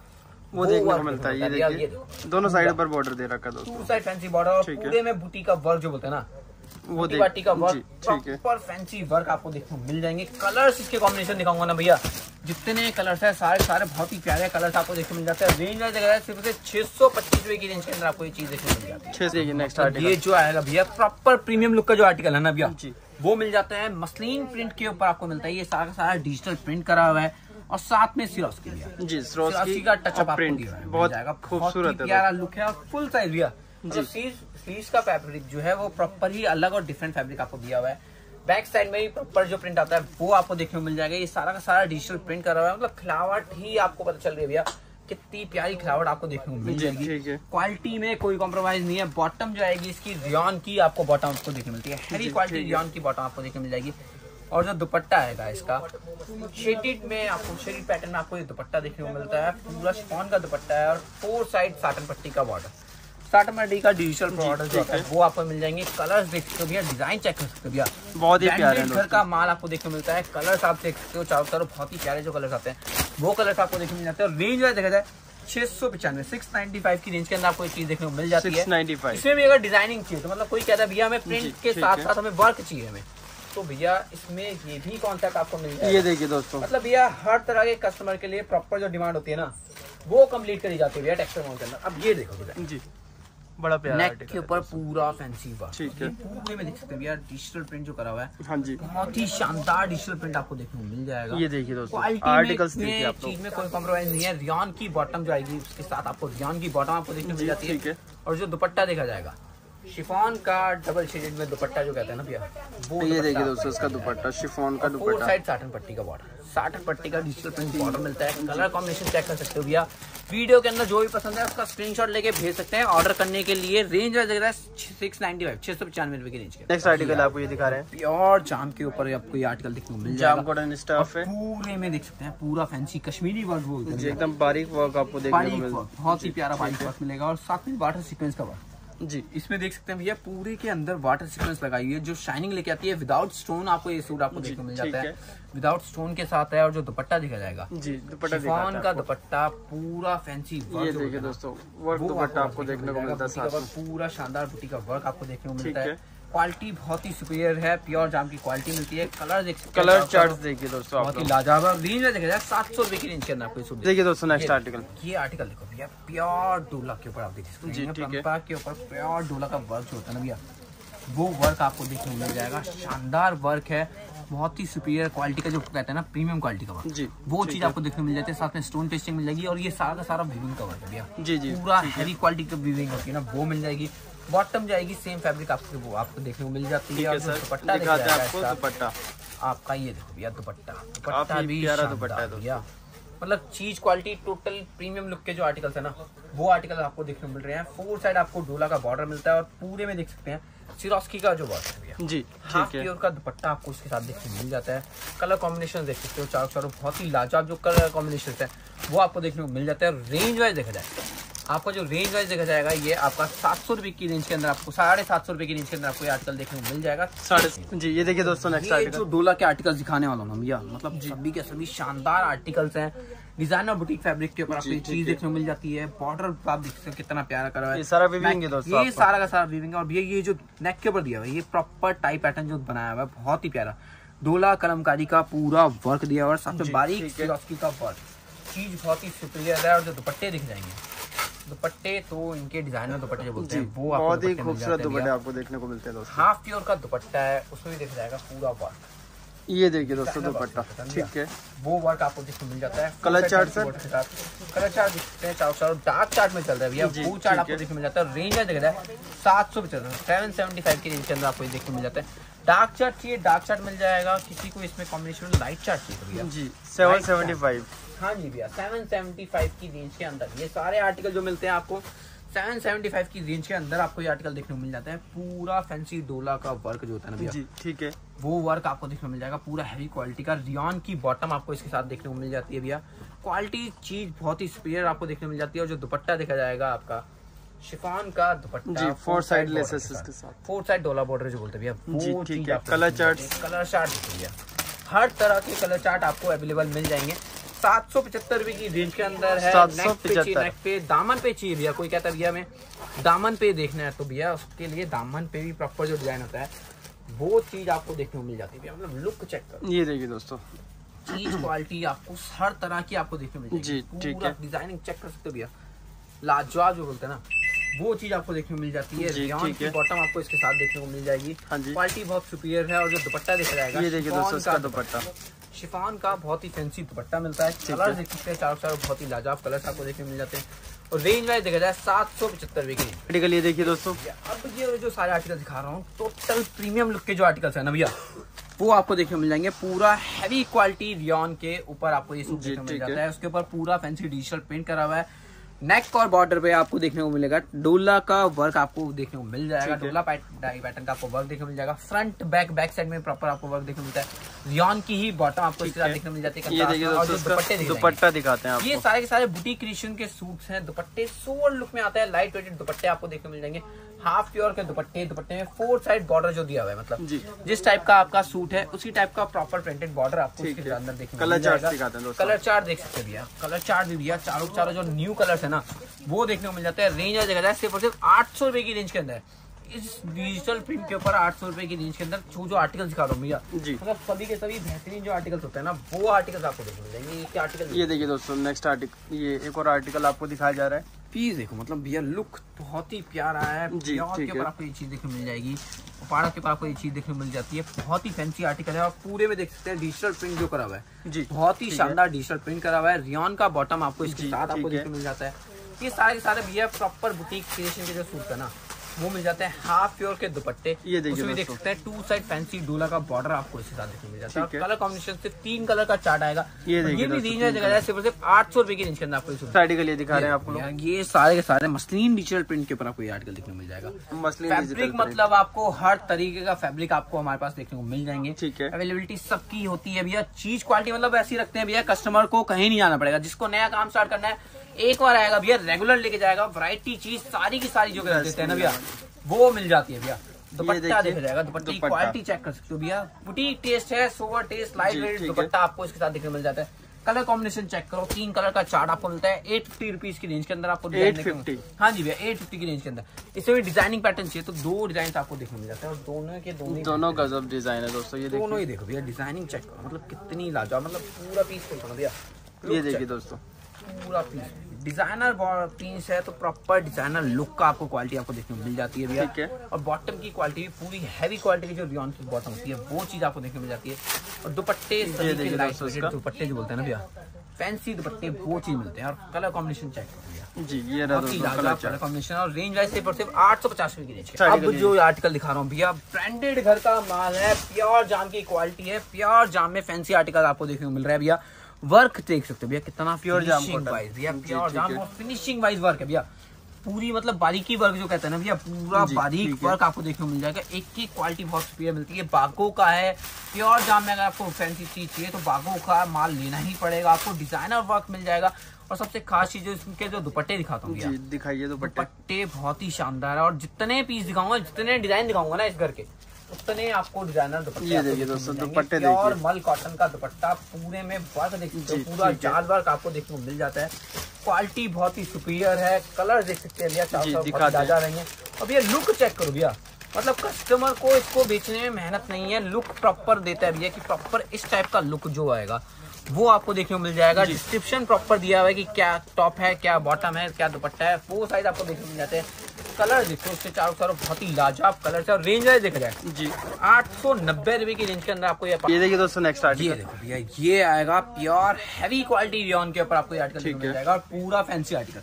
वो देखने को मिलता है। ये देखिए दोनों साइड पर बॉर्डर दे रखा है, टू साइड फैंसी बॉर्डर। और पूरे में बूटी का वर्क जो बोलते हैं ना वो बूटी का वर्क, प्रॉपर फैंसी वर्क आपको देखने को मिल जाएंगे। कलर्स इसके कॉम्बिनेशन दिखाऊंगा ना भैया, जितने कलर्स है सारे बहुत ही प्यारे कलर्स आपको देखने को मिल जाते हैं। रेंज वाइज देखा जाए सिर्फ 625 रुपए की रेंज के अंदर आपको ये चीज देखने को मिल जाती है। ये जो आएगा भैया प्रॉपर प्रीमियम लुक का जो आर्टिकल है ना भैया वो मिल जाता है। मसलिन प्रिंट के ऊपर आपको मिलता है। ये सारा डिजिटल प्रिंट करा हुआ है। और साथ में सिरोस्की जी, सिरोस्की का टचअप प्रिंट बहुत खूबसूरत प्यारा लुक है। और फुल साइज भैया स्लीव्स का फैब्रिक जो है वो प्रॉपर ही अलग और डिफरेंट फैब्रिक आपको दिया हुआ है। बैक साइड में भी प्रॉपर जो प्रिंट आता है वो आपको देखने को मिल जाएगा। ये सारा का सारा डिजिटल प्रिंट करा हुआ है, मतलब खिलावट ही आपको पता चल रही है भैया कितनी प्यारी खिलावट आपको देखने को मिल जाएगी। क्वालिटी में कोई कॉम्प्रोमाइज नहीं है। बॉटम जो आएगी इसकी रियॉन की आपको बॉटम आपको देखने मिलती है। हैवी क्वालिटी रियॉन की बॉटम आपको देखने मिल जाएगी। और जो दुपट्टा आएगा इसका शेडेड में आपको शेडेड पैटर्न में आपको ये दुपट्टा देखने को मिलता है। पूरा शिफॉन का दुपट्टा है और 4 साइड साटन पट्टी का बॉर्डर, साटन पट्टी का डिजिटल बॉर्डर वो आपको मिल जाएंगे। कलर्स देख सकते हो भैया, डिजाइन चेक कर सकते हो भैया, बहुत ही प्यारे घर का माल आपको देखने मिलता है। कलर्स आप देख सकते हो चारों तरफ, बहुत ही प्यारे जो कलर्स आते हैं वो कलर्स आपको देखने मिल जाते हैं। और रेंज वाइज देखा जाए 695 की रेंज के अंदर आपको ये चीज देखने को मिल जाती है। इसमें भी अगर डिजाइनिंग चाहिए तो मतलब कोई कहता है भैया हमें प्रिंट के साथ साथ हमें वर्क चाहिए हमें, तो भैया इसमें ये भी कॉन्सेप्ट आपको मिल जाएगा। ये देखिए दोस्तों, मतलब भैया हर तरह के कस्टमर के लिए प्रॉपर जो डिमांड होती है ना वो कम्प्लीट करी जाती है भैया टेक्सटाइल मॉल के अंदर। अब ये देखो जी, बड़ा प्यारा नेक के ऊपर पूरा फैंसी वर्क, ठीक है, पूरे में देख सकते हैं यार डिजिटल प्रिंट जो करा हुआ है। हां जी, बहुत ही शानदार डिजिटल प्रिंट आपको देखने को मिल जाएगा। ये देखिए दोस्तों आर्टिकल्स देखिए आप लोग, चीज में कोई कॉम्प्रोमाइज नहीं है। रियान की बॉटम जो आएगी उसके साथ आपको रियान की बॉटम आपको देखने को मिल जाती है, ठीक है। और जो दुपट्टा देखा जाएगा शिफॉन का डबल शेडेड में दुपट्टा जो कहते हैं ना भैया, वो ये देखिए दोस्तों इसका दुपट्टा शिफॉन का दुपट्टा, फोर साइड साटन पट्टी का बॉर्डर, साटन पट्टी का डिजिटल प्रिंट बॉर्डर मिलता है। कलर कॉम्बिनेशन चेक कर सकते हो भैया, वीडियो के अंदर जो भी पसंद है उसका स्क्रीनशॉट लेके भेज सकते हैं। ऑर्डर करने के लिए रेंज लग रहा है 695 695 की रेंज के। नेक्स्ट आर्टिकल आपको ये दिखा रहे हैं प्योर जाम के ऊपर, आपको ये आर्टिकल देखने को मिल जाएगा। जाम कॉटन स्टफ है, पूरे में देख सकते हैं पूरा फैंसी कश्मीरी वर्क वर्क है, एकदम बारीक वर्क आपको देखने को मिलेगा, बहुत ही प्यारा बारीक वर्क मिलेगा। और साथ में वाटर सीक्वेंस का वर्क जी, इसमें देख सकते हैं भैया पूरे के अंदर वाटर सीक्वेंस लगाई है जो शाइनिंग लेके आती है। विदाउट स्टोन आपको ये सूट आपको देखने को मिल जाता है, विदाउट स्टोन के साथ है। और जो दुपट्टा दिखा जाएगा जी, दुपट्टा शिफॉन का दुपट्टा पूरा फैंसी वर्क, ये देखिए दोस्तों वर्क दुपट्टा आपको देखने को मिलता है, साथ पूरा शानदार बुटीक का वर्क आपको देखने को मिलता है। क्वालिटी बहुत ही सुपीरियर है, प्योर जाम की क्वालिटी मिलती है। कलर देख सकते हैं, कलर चार्ट देखिए दोस्तों बहुत ही लाजवाब। रेंज में देखा जाए 700 रुपए की रेंज के अंदर आपको सूट देखिए दोस्तों। नेक्स्ट आर्टिकल, ये आर्टिकल देखो भैया प्योर डोला के ऊपर आप देख सकते हैं, पंपा के ऊपर प्योर डोला का वर्क होता है ना भैया, वो वर्क आपको देखने को मिल जाएगा। शानदार वर्क है, बहुत ही सुपीरियर क्वालिटी का जो कहते हैं ना प्रीमियम क्वालिटी का वर्क, वो चीज आपको देखने मिल जाती है। साथ में स्टोन पेस्टिंग मिल जाएगी और ये सारा का सारा वीविंग का वर्क है भैया, पूरा हैवी क्वालिटी का वीविंग होती है ना, वो मिल जाएगी। बॉटम जाएगी सेम फैब्रिक आपको, वो आपको देखने को मिल जाती है। और दुपट्टा दिखाते हैं आपको, दुपट्टा आपका ये देखो भैया, दुपट्टा काफी प्यारा दुपट्टा है भैया, मतलब चीज क्वालिटी टोटल प्रीमियम लुक के जो आर्टिकल्स है ना, वो आर्टिकल आपको देखने को मिल रहे हैं। फोर साइड आपको डोला का बॉर्डर मिलता है और पूरे में देख सकते हैं सिरोस्की का जो बॉर्डर है भैया जी, हाफ प्योर का दुपट्टा आपको उसके साथ देखने को मिल जाता है। कलर कॉम्बिनेशन देख सकते हो चारों चारों, बहुत ही लाजवाब जो कलर कॉम्बिनेशन है वो आपको देखने को मिल जाता है। रेंज वाइज देखा जाए आपका जो रेंज वाइज देखा जाएगा, ये आपका 700 रुपए की रेंज के अंदर आपको 750 रुपए की रेंज के अंदर आपको ये आर्टिकल देखने को मिल जाएगा। जी ये देखिए दोस्तों नेक्स्ट आर्टिकल, जो डोला के आर्टिकल्स दिखाने वाला हूँ भैया, मतलब सभी के सभी शानदार आर्टिकल्स हैं। डिजाइनर बुटीक फैब्रिक के ऊपर आपको ये चीज देखने को मिल जाती है। बॉर्डर आप देख सकते हैं कितना प्यारा करा है, ये सारा वीविंग है दोस्तों, ये सारा का सारा वीविंग है। और भैया ये जो नेक के ऊपर दिया हुआ है, ये प्रॉपर टाई पैटर्न जो बनाया हुआ है, बहुत ही प्यारा डोला कलमकारी का पूरा वर्क दिया हुआ है, साथ में बारीक सिरोस्की का वर्क, चीज बहुत ही सुपीरियर है। और जो दुपट्टे दिख जाएंगे, दुपट्टे तो इनके डिजाइनर दुपट्टे जो बोलते हैं, वो बहुत ही खूबसूरत दुपट्टे आपको देखने को मिलते हैं दोस्तों। हाफ प्योर का दुपट्टा है, उसमें भी देखा जाएगा पूरा वर्क, ये देखिए दोस्तों दुपट्टा, ठीक है, वो वर्क आपको देखने को मिल जाता है। Colour chart sir, colour chart दिखते हैं चारों चारों, डार्क चार्ट में चल रहा है भैया, वो चार्ट आपको देखने मिल जाता है। रेंज में देखा जाए 775 की रेंज के अंदर आपको देखने मिल जाता है। डार्क चार्ट चाहिए, डार्क चार्ट मिल जाएगा, किसी को इसमें कॉम्बिनेशन में लाइट चार्ट चाहिए जी, 775। हाँ जी भैया 775 की रेंज के अंदर ये सारे आर्टिकल जो मिलते हैं आपको 775 की रेंज के अंदर आपको ये आर्टिकल देखने को मिल जाता है। पूरा फैंसी डोला का वर्क जो होता है ना भैया, ठीक है, वो वर्क आपको देखने को मिल जाएगा, पूरा हैवी क्वालिटी का। रियान की बॉटम आपको इसके साथ देखने को मिल जाती है भैया, क्वालिटी चीज बहुत ही सुपीरियर आपको देखने को मिल जाती है। और जो दुपट्टा देखा जाएगा आपका शिफॉन का दुपट्टा, फोर साइड लेसेस इसके साथ, फोर साइड डोला बॉर्डर जो बोलते हैं भैया, ठीक है। कलर चार्ट, कलर चार्ट भैया हर तरह के कलर चार्ट आपको अवेलेबल मिल जाएंगे। 775 रुपए की रेंज के अंदर है। नेक पे दामन पे चाहिए भैया, कोई कहता है भैया हमें दामन पे देखना है, तो भैया उसके लिए दामन पे भी प्रॉपर जो डिजाइन होता है वो चीज आपको देखने को मिल जाती है भैया, मतलब लुक चेक करो। ये देखिए दोस्तों चीज क्वालिटी आपको हर तरह की आपको देखने को मिल जाएगी, पूरा डिजाइनिंग चेक कर सकते हो भैया, लाजवाब जो बोलते हैं ना वो चीज आपको देखने को मिल जाती है। रियान की बॉटम आपको इसके साथ देखने को मिल जाएगी, क्वालिटी बहुत सुपीरियर है। और जो दुपट्टा देखा जाएगा, ये देखिए दोस्तों इसका दुपट्टा शिफॉन का बहुत ही फैंसी दुपट्टा मिलता है, कलर देख सकते हैं चारों चारों, बहुत ही लाजवाब कलर आपको देखने मिल जाते हैं। और रेंज वाइज देखा जाए 775 रुपए की आर्टिकल। ये देखिए दोस्तों अब ये जो सारे आर्टिकल दिखा रहा हूँ, टोटल प्रीमियम लुक के जो आर्टिकल्स है ना भैया, वो आपको देखने मिल जाएंगे। पूरा हैवी क्वालिटी रियान के ऊपर आपको ये सूट देखने मिल जाता है, उसके ऊपर पूरा फैंसी डिजिटल प्रिंट करा हुआ है। नेक और बॉर्डर पे आपको देखने को मिलेगा डोला का वर्क आपको देखने को मिल जाएगा, डोला पैटर्न का आपको वर्क देखने को मिल जाएगा। फ्रंट बैक, बैक साइड में प्रॉपर आपको वर्क देखने को मिलता है। रियान की ही बॉटम आपको इस तरह देखने को मिल जाती है। ये देखिए दोस्तों दुपट्टा दिखाते हैं आपको, ये सारे के सारे बुटीक क्रिएशन के सूट्स हैं। दुपट्टे सोवर लुक में आता है, लाइट वेटेड दुपट्टे आपको देखने को मिल जाएंगे। हाफ प्योर के दुपट्टे, दुपट्टे में फोर साइड बॉर्डर जो दिया हुआ है, मतलब जिस टाइप का आपका सूट है उसी टाइप का प्रॉपर प्रिंटेड बॉर्डर आपको इसके अंदर देखने को मिल जाएगा। कलर चार्ट देख सकते हैं भैया, कलर चार्ट भी भैया चारों चारों जो न्यू कलर्स है ना वो देखने को मिल जाता है। रेंज देखा जाए सिर्फ और सिर्फ 800 रुपए की रेंज के अंदर, इस डिजिटल प्रिंट के ऊपर 800 रुपए की रेंज के अंदर जो आर्टिकल दिखा रहा हूँ भैया, मतलब सभी के सभी बेहतरीन जो आर्टिकल्स होते हैं ना वो आर्टिकल्स आपको देखने मिल जाएंगे। ये आर्टिकल, ये देखिए दोस्तों नेक्स्ट आर्टिकल, ये एक और आर्टिकल आपको दिखाया जा रहा है पीस देखो, मतलब भैया लुक बहुत ही प्यारा है। प्योर के ऊपर आपको ये चीज़ देखने मिल जाएगी, पाड़ा के ऊपर आपको ये चीज़ देखने मिल जाती है। बहुत ही फैंसी आर्टिकल है और पूरे में देख सकते हैं डिजिटल प्रिंट जो करा हुआ है जी, बहुत ही शानदार डिजिटल प्रिंट करा हुआ है। रियॉन का बॉटम आपको इसके साथ आपको देखने मिल जाता है। ये सारे सारे भैया प्रॉपर बुटीक क्रिएशन के जो सूट है ना वो मिल जाते हैं। हाफ प्योर के दुपट्टे ये उसमें देख सकते हैं। टू साइड फैंसी डोला का बॉर्डर आपको इसके साथ देखने मिल जाता है। कलर कॉम्बिनेशन से 3 कलर का चार्ट आएगा। ये भी रेंज जगह सिर्फ 800 रुपए की रेंज के अंदर आपको आर्टिकल ये दिखा रहे हैं आपको। ये सारे के सारे मसलिन डिजिटल प्रिंट के ऊपर आपको ये आर्टिकल देखने मिल जाएगा। मसलिन फैब्रिक मतलब आपको हर तरीके का फैब्रिक आपको हमारे पास देखने को मिल जाएंगे। अवेलेबिलिटी सबकी होती है भैया। चीज क्वालिटी मतलब ऐसी रखते हैं भैया, कस्टमर को कहीं नहीं जाना पड़ेगा। जिसको नया काम स्टार्ट करना है एक बार आएगा भैया, रेगुलर लेके जाएगा। वैरायटी चीज सारी की सारी जो देते हैं ना भैया वो मिल जाती है भैया। दुपट्टा देखा जाएगा, दुपट्टे की क्वालिटी चेक कर सकते हो भैया। बुटीक टेस्ट है, सोवर टेस्ट, लाइट वेट दुपट्टा आपको इसके साथ देखने मिल जाता है। कलर कॉम्बिनेशन चेक करो, 3 कलर का चार्ट आपको मिलता है। 850 रुपीज की रेंज के अंदर आपको 850, हाँ जी भैया 850 की रेंज के अंदर। इसमें भी डिजाइनिंग पैटर्न चाहिए तो 2 डिजाइन आपको देखने मिल जाते हैं और दोनों के दोनों गजब डिजाइन है दोस्तों। ये दोनों ही देखो भैया, डिजाइनिंग चेक करो, मतलब कितनी लाजवाब, मतलब पूरा पीस खोलना भैया। ये देखिए दोस्तों पूरा पीस डिजाइनर पीस है, तो प्रॉपर डिजाइनर लुक का आपको क्वालिटी आपको देखने को मिल जाती है भैया। और बॉटम की क्वालिटी भी पूरी हैवी क्वालिटी की जो रियॉन की बॉटम होती है वो चीज आपको देखने मिल जाती है। और दुपट्टे दुपट्टे जो बोलते हैं ना भैया, फैंसी दुपट्टे वो चीज मिलते हैं। और कलर कॉम्बिनेशन चेक जी, ये कलर कॉम्बिनेशन और रेंज वाइज सिर्फ 850 रुपए की रेंज है। अब जो आर्टिकल दिखा रहा हूँ भैया ब्रांडेड घर का माल है, प्योर जाम की क्वालिटी है। प्योर जाम में फैंसी आर्टिकल आपको देखने को मिल रहा है भैया। वर्क देख सकते हो भैया कितना प्योर जाम वाइज भैया, प्योर जाम और फिनिशिंग वाइज वर्क है भैया। पूरी मतलब बारीकी वर्क जो कहते हैं ना भैया, पूरा बारीक वर्क आपको देखने को मिल जाएगा। एक एक क्वालिटी बहुत सुपीरियर मिलती है। बागो का है प्योर जाम में, अगर आपको फैंसी चीज चाहिए तो बागो का माल लेना ही पड़ेगा। आपको डिजाइनर वर्क मिल जाएगा। और सबसे खास चीज इसके जो दुपट्टे दिखाता हूँ भैया, दिखाइए दुपट्टे बहुत ही शानदार है। और जितने पीस दिखाऊंगा, जितने डिजाइन दिखाऊंगा ना इस घर के, उतने आपको डिजाइनर दुपट्टे देखिए। और मल कॉटन का दुपट्टा पूरे में वर्क देख सकते हो, पूरा जाल वर्क आपको देखने को मिल जाता है। क्वालिटी बहुत ही सुपीरियर है। कलर देख सकते हैं भैया, चार जा रही है। और भैया लुक चेक करो भैया, मतलब कस्टमर को इसको बेचने में मेहनत नहीं है। लुक प्रॉपर देता है भैया कि प्रॉपर इस टाइप का लुक जो आएगा वो आपको देखने को मिल जाएगा। डिस्क्रिप्शन प्रॉपर दिया हुआ है कि क्या टॉप है, क्या बॉटम है, क्या दुपट्टा है, वो साइज आपको देखने को मिल जाते हैं। कलर देखो उसके चारों तरफ बहुत ही लाजवाब कलर है। और रेंज वाइज देखा जाए जी 890 रुपए की रेंज के अंदर आपको ये देखिए दोस्तों। नेक्स्ट आर्टिकल भैया ये आएगा प्योर हैवी क्वालिटी रियॉन के ऊपर आपको ये आर्टिकल मिल जाएगा। और पूरा फैंसी आर्टिकल,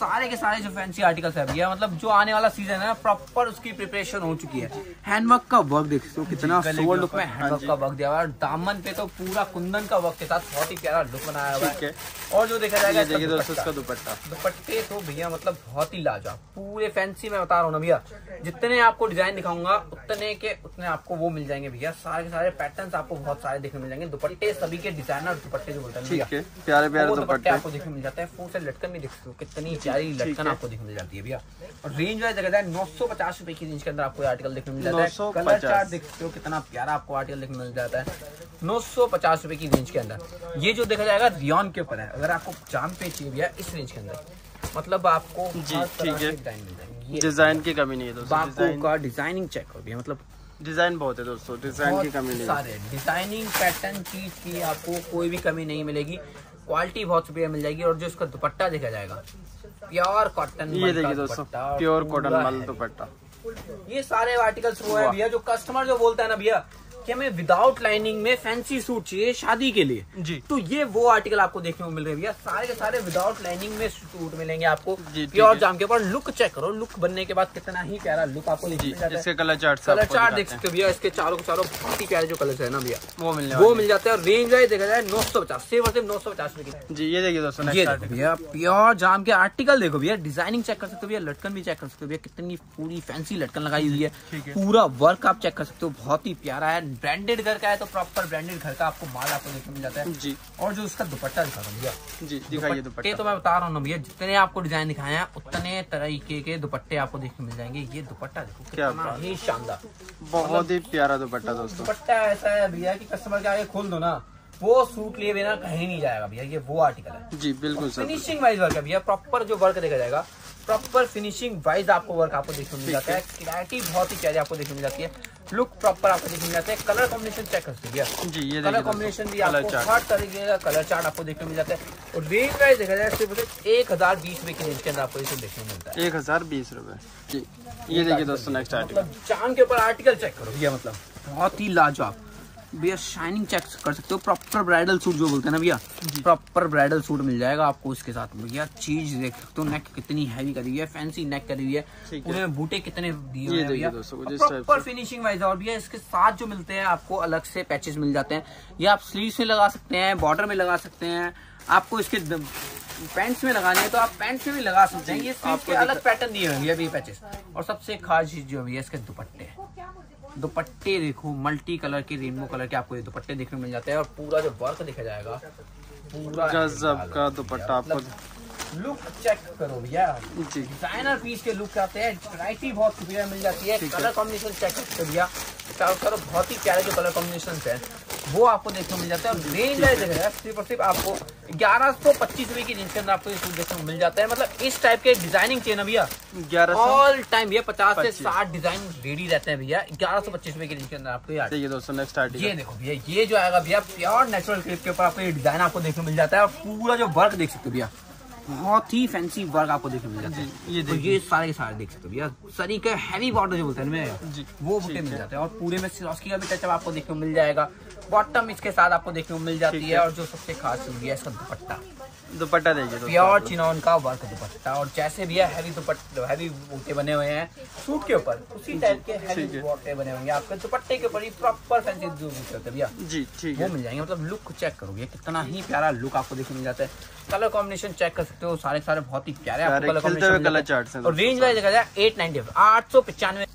सारे के सारे जो फैंसी आर्टिकल्स है भैया, मतलब जो आने वाला सीजन है प्रॉपर उसकी प्रिपरेशन हो चुकी है। हैंडवर्क का वर्क देख सकते हो कितना सोवर लुक में हैंडवर्क का वर्क दिया हुआ है। और दामन पे तो पूरा कुंदन का वर्क के साथ बहुत ही प्यारा लुक बनाया हुआ है। और जो देखा जाएगा इसका दुपट्टा, दुपट्टे तो भैया मतलब बहुत ही लाजवाब। पूरे फैंसी में बता रहा हूँ ना भैया, जितने आपको डिजाइन दिखाऊंगा उतने के उतने आपको वो मिल जाएंगे भैया। सारे के सारे पैटर्न्स आपको बहुत सारे देखने मिल जाएंगे। दुपट्टे सभी के डिजाइनर दुपट्टे जो बोलते हैं प्यारे प्यारे दुपट्टे आपको देखने मिल जाते हैं। फूल से लटकन भी देख सकते हो कितनी प्यारी लटकन आपको देखने मिल जाती है भैया। और रेंज वाइज देखा जाए 950 रुपए की रेंज के अंदर आपको आर्टिकल देखने मिल जाता है। कलर चार्ट देख सकते हो कितना प्यारा आपको आर्टिकल देखने मिल जाता है 950 रुपए की रेंज के अंदर। ये जो देखा जाएगा रियॉन के ऊपर है। अगर आपको जाम पे चाहिए भैया इस रेंज के अंदर, मतलब आपको डिजाइन मिल जाएगी, डिजाइन की कमी नहीं है दोस्तों। डिजाइनिंग चेक करो भैया, मतलब डिजाइन बहुत है दोस्तों, डिजाइन की कमी नहीं। सारे डिजाइनिंग पैटर्न चीज की आपको कोई भी कमी नहीं मिलेगी। क्वालिटी बहुत सुपीरियर मिल जाएगी। और जो इसका दुपट्टा देखा जाएगा प्योर कॉटन, ये देखिए दोस्तों प्योर कॉटन माल दुपट्टा। ये सारे आर्टिकल्स वो है भैया जो कस्टमर जो बोलता है ना भैया कि हमें विदाउट लाइनिंग में फैंसी सूट चाहिए शादी के लिए जी, तो ये वो आर्टिकल आपको देखने को मिल रहे हैं भैया। सारे के सारे विदाउट लाइनिंग में सूट मिलेंगे आपको प्योर जाम के ऊपर। लुक चेक करो, लुक बनने के बाद कितना ही प्यारा लुक आपको मिल जाता है। इसके कलर चार्ट देख सकते हो भैया, इसके चारों के चारों बहुत ही प्यारे जो कलर है ना भैया वो मिल जाते हैं। और रेंज वाइज देखा जाए 950 से सिर्फ 950 रुपए जी। ये देखिए दोस्तों ये भैया प्योर जाम के आर्टिकल देखो भैया, डिजाइनिंग चेक कर सकते हो भैया, लटकन भी चेक कर सकते हो भैया, कितनी पूरी फैंसी लटकन लगाई हुई है। पूरा वर्क आप चेक कर सकते हो, बहुत ही प्यारा है। ब्रांडेड घर का है तो प्रॉपर ब्रांडेड घर का आपको माल आपको देखने मिल जाता है जी। और जो इसका दुपट्टा दिखा रहा हूँ भैया जी, दिखाइए दुपट्टे तो मैं बता रहा हूँ ना भैया, जितने आपको डिजाइन दिखाए हैं उतने तरीके के दुपट्टे आपको देखने मिल जाएंगे। ये दुपट्टा देखो कितना ही शानदार, बहुत ही प्यारा दुपट्टा दोस्तों। दुपट्टा ऐसा है भैया की कस्टमर के आगे खोल दो ना, वो सूट लिए बिना कहीं नहीं जाएगा भैया। ये वो आर्टिकल है जी, बिल्कुल फिनिशिंग वाइज वर्क है भैया। प्रॉपर जो वर्क देखा जाएगा प्रॉपर फिनिशिंग वाइज आपको वर्क आपको देखने मिल जाता है। क्लैरिटी बहुत ही प्यारी आपको देखने मिल जाती है। लुक प्रॉपर आपको देखने मिल जाता है। कलर कॉम्बिनेशन चेक कर सकते, कलर कॉम्बिनेशन भी आपको हर तरीके का कलर चार्ट आपको देखने मिल जाता है। और रेंज वाइज देखा जाए सिर्फ 1020 रुपए की रेंज के अंदर आपको इसे देखने मिलता है। 1020 रुपए। ये देखिए दोस्तों नेक्स्ट आर्टिकल, चांद के ऊपर आर्टिकल चेक करो। ये मतलब बहुत ही लाजवाब भैया, शाइनिंग चेक कर सकते हो। प्रॉपर ब्राइडल सूट जो बोलते हैं ना भैया, प्रॉपर ब्राइडल सूट मिल जाएगा आपको इसके साथ में भैया। चीज देख सकते हो, नेक कितनी हैवी करी हुई है, फैंसी नेक करी हुई है, उन्हें बूटे कितने दिए हैं भैया, प्रॉपर फिनिशिंग वाइज। और भैया इसके साथ जो मिलते हैं आपको अलग से पैचेस मिल जाते हैं। ये आप स्लीव में लगा सकते हैं, बॉर्डर में लगा सकते हैं। आपको इसके पैंट्स में लगाने हैं तो आप पैंट्स में भी लगा सकते हैं। ये आपके अलग पैटर्न दिए हुए हैं पैचेस। और सबसे खास चीज जो है इसके दुपट्टे, दुपट्टे देखो मल्टी कलर के, रेनबो कलर के आपको ये दुपट्टे देखने मिल जाते हैं। और पूरा जो वर्क देखा जाएगा पूरा गजब का दुपट्टा आपको। लुक चेक करो भैया, डिजाइनर पीस के लुक आते हैं। वैरायटी बहुत सुपीरियर मिल जाती है। कलर कॉम्बिनेशन चेक करते भैया, करो बहुत ही प्यारे जो कलर कॉम्बिनेशन है वो आपको देखने मिल जाता है। और रेंज वाइज देखा जाए सिर्फ और सिर्फ आपको 1125 रुपए की रेंज के अंदर आपको ये सूट देखने को मिल जाता है। मतलब इस टाइप के डिजाइनिंग चाहिए ना भैया, 1100 ऑल टाइम भैया 50 से 60 डिजाइन रेडी रहते हैं भैया। 1125 रुपए की रेंज के अंदर आपको ये दोस्तों नेक्स्ट आर्टिकल। ये देखो भैया, ये जो आएगा भैया प्योर नेचुरल क्रेप के ऊपर आपको ये डिजाइन आपको देखने मिल जाता है। और पूरा जो वर्क देख सकते हो भैया, बहुत ही फैंसी वर्क आपको देखने मिल जाता है। ये सारे के सारे देख सकते हो भैया। सरी का हैवी बॉर्डर जो बोलते हैं ना वो बुके मिल जाते हैं। और पूरे में सिरोस्की का भी टचअप आपको देखने को मिल जाएगा। बॉटम इसके साथ आपको देखने को मिल जाती है। और जो सबसे खास चीज है इसका दुपट्टा, दुपट्टा देखिए प्योर चिनॉन का वर्क दुपट्टा। और जैसे भैया हैवी दुपट्टा, हैवी बूटे बने हुए हैं सूट के ऊपर, उसी टाइप के हैवी बूटे बने होंगे आपके दुपट्टे के ऊपर। ही प्रॉपर फैंसी जो बूटे होते हैं भैया वो मिल जाएंगे। मतलब लुक चेक करोगे कितना ही प्यारा लुक आपको देखने मिल जाता है। कलर कॉम्बिनेशन चेक कर सकते हो, सारे सारे बहुत ही प्यारे आपको कलर कॉम्बिनेशन। और रेंज वाइज देखा जाए 895।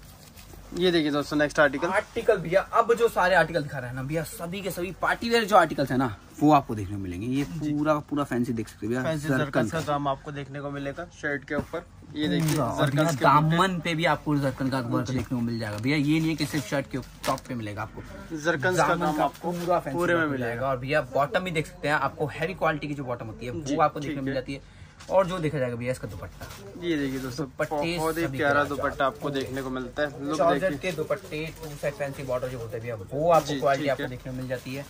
ये देखिए दोस्तों नेक्स्ट आर्टिकल भैया। अब जो सारे आर्टिकल दिखा रहे हैं ना भैया, सभी के सभी पार्टी वेयर जो आर्टिकल्स है ना वो आपको देखने को मिलेंगे। ये पूरा पूरा फैंसी देख सकते हो, जरकन का काम आपको देखने को मिलेगा शर्ट के ऊपर। ये देखिए जरकन के दामन पे भी आपको जरकन का वर्क देखने को मिल जाएगा भैया। ये नहीं है कि सिर्फ शर्ट के टॉप पे मिलेगा आपको, जरकन का काम आपको पूरा फैंसी पूरे में मिलेगा। और भैया बॉटम भी देख सकते हैं, आपको हैवी क्वालिटी की जो बॉटम होती है वो आपको देखने मिल जाती है। और जो देखा जाएगा भैया इसका दुपट्टा, ये देखिए दोस्तों बहुत ही प्यारा दुपट्टा आपको देखने को मिलता है। लुक देखिए के दुपट्टे, फैंसी बॉर्डर जो होते हैं भैया वो आपको क्वालिटी आपको देखने को मिल जाती है।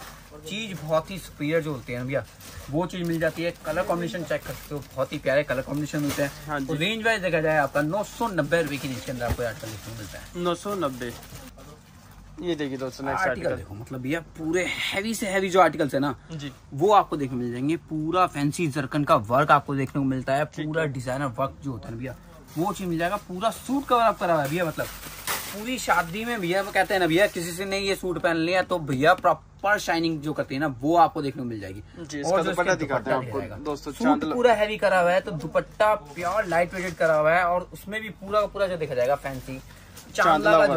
चीज बहुत ही सुपीरियर जो होते हैं भैया वो चीज मिल जाती है। कलर कॉम्बिनेशन चेक करते हो, बहुत ही प्यारे कलर कॉम्बिनेशन होते हैं। और रेंज वाइज देखा जाए आपका 990 रुपए की रेंज के अंदर आपको आर्टिकल देखने को मिलता है। 990। ये देखिए दोस्तों नेक्स्ट आर्टिकल देखो, मतलब भैया पूरे हैवी से हैवी जो आर्टिकल्स है ना वो आपको देखने मिल जाएंगे। पूरा फैंसी जरकन का वर्क आपको देखने को मिलता है। पूरा डिजाइनर वर्क जो होता है भैया वो चीज मिल जाएगा। पूरा सूट कवर आप करा हुआ है भैया, मतलब पूरी शादी में भैया वो कहते हैं ना भैया किसी से नहीं ये सूट पहन लिया तो भैया प्रॉपर शाइनिंग जो करती है ना वो आपको देखने को मिल जाएगी। और दुपट्टा दिखाते हैं आपको दोस्तों, सूट पूरा हैवी करा हुआ है तो दुपट्टा प्योर लाइट वेटेड करा हुआ है। और उसमें भी पूरा पूरा जो देखा जाएगा फैंसी चांदला वर्क,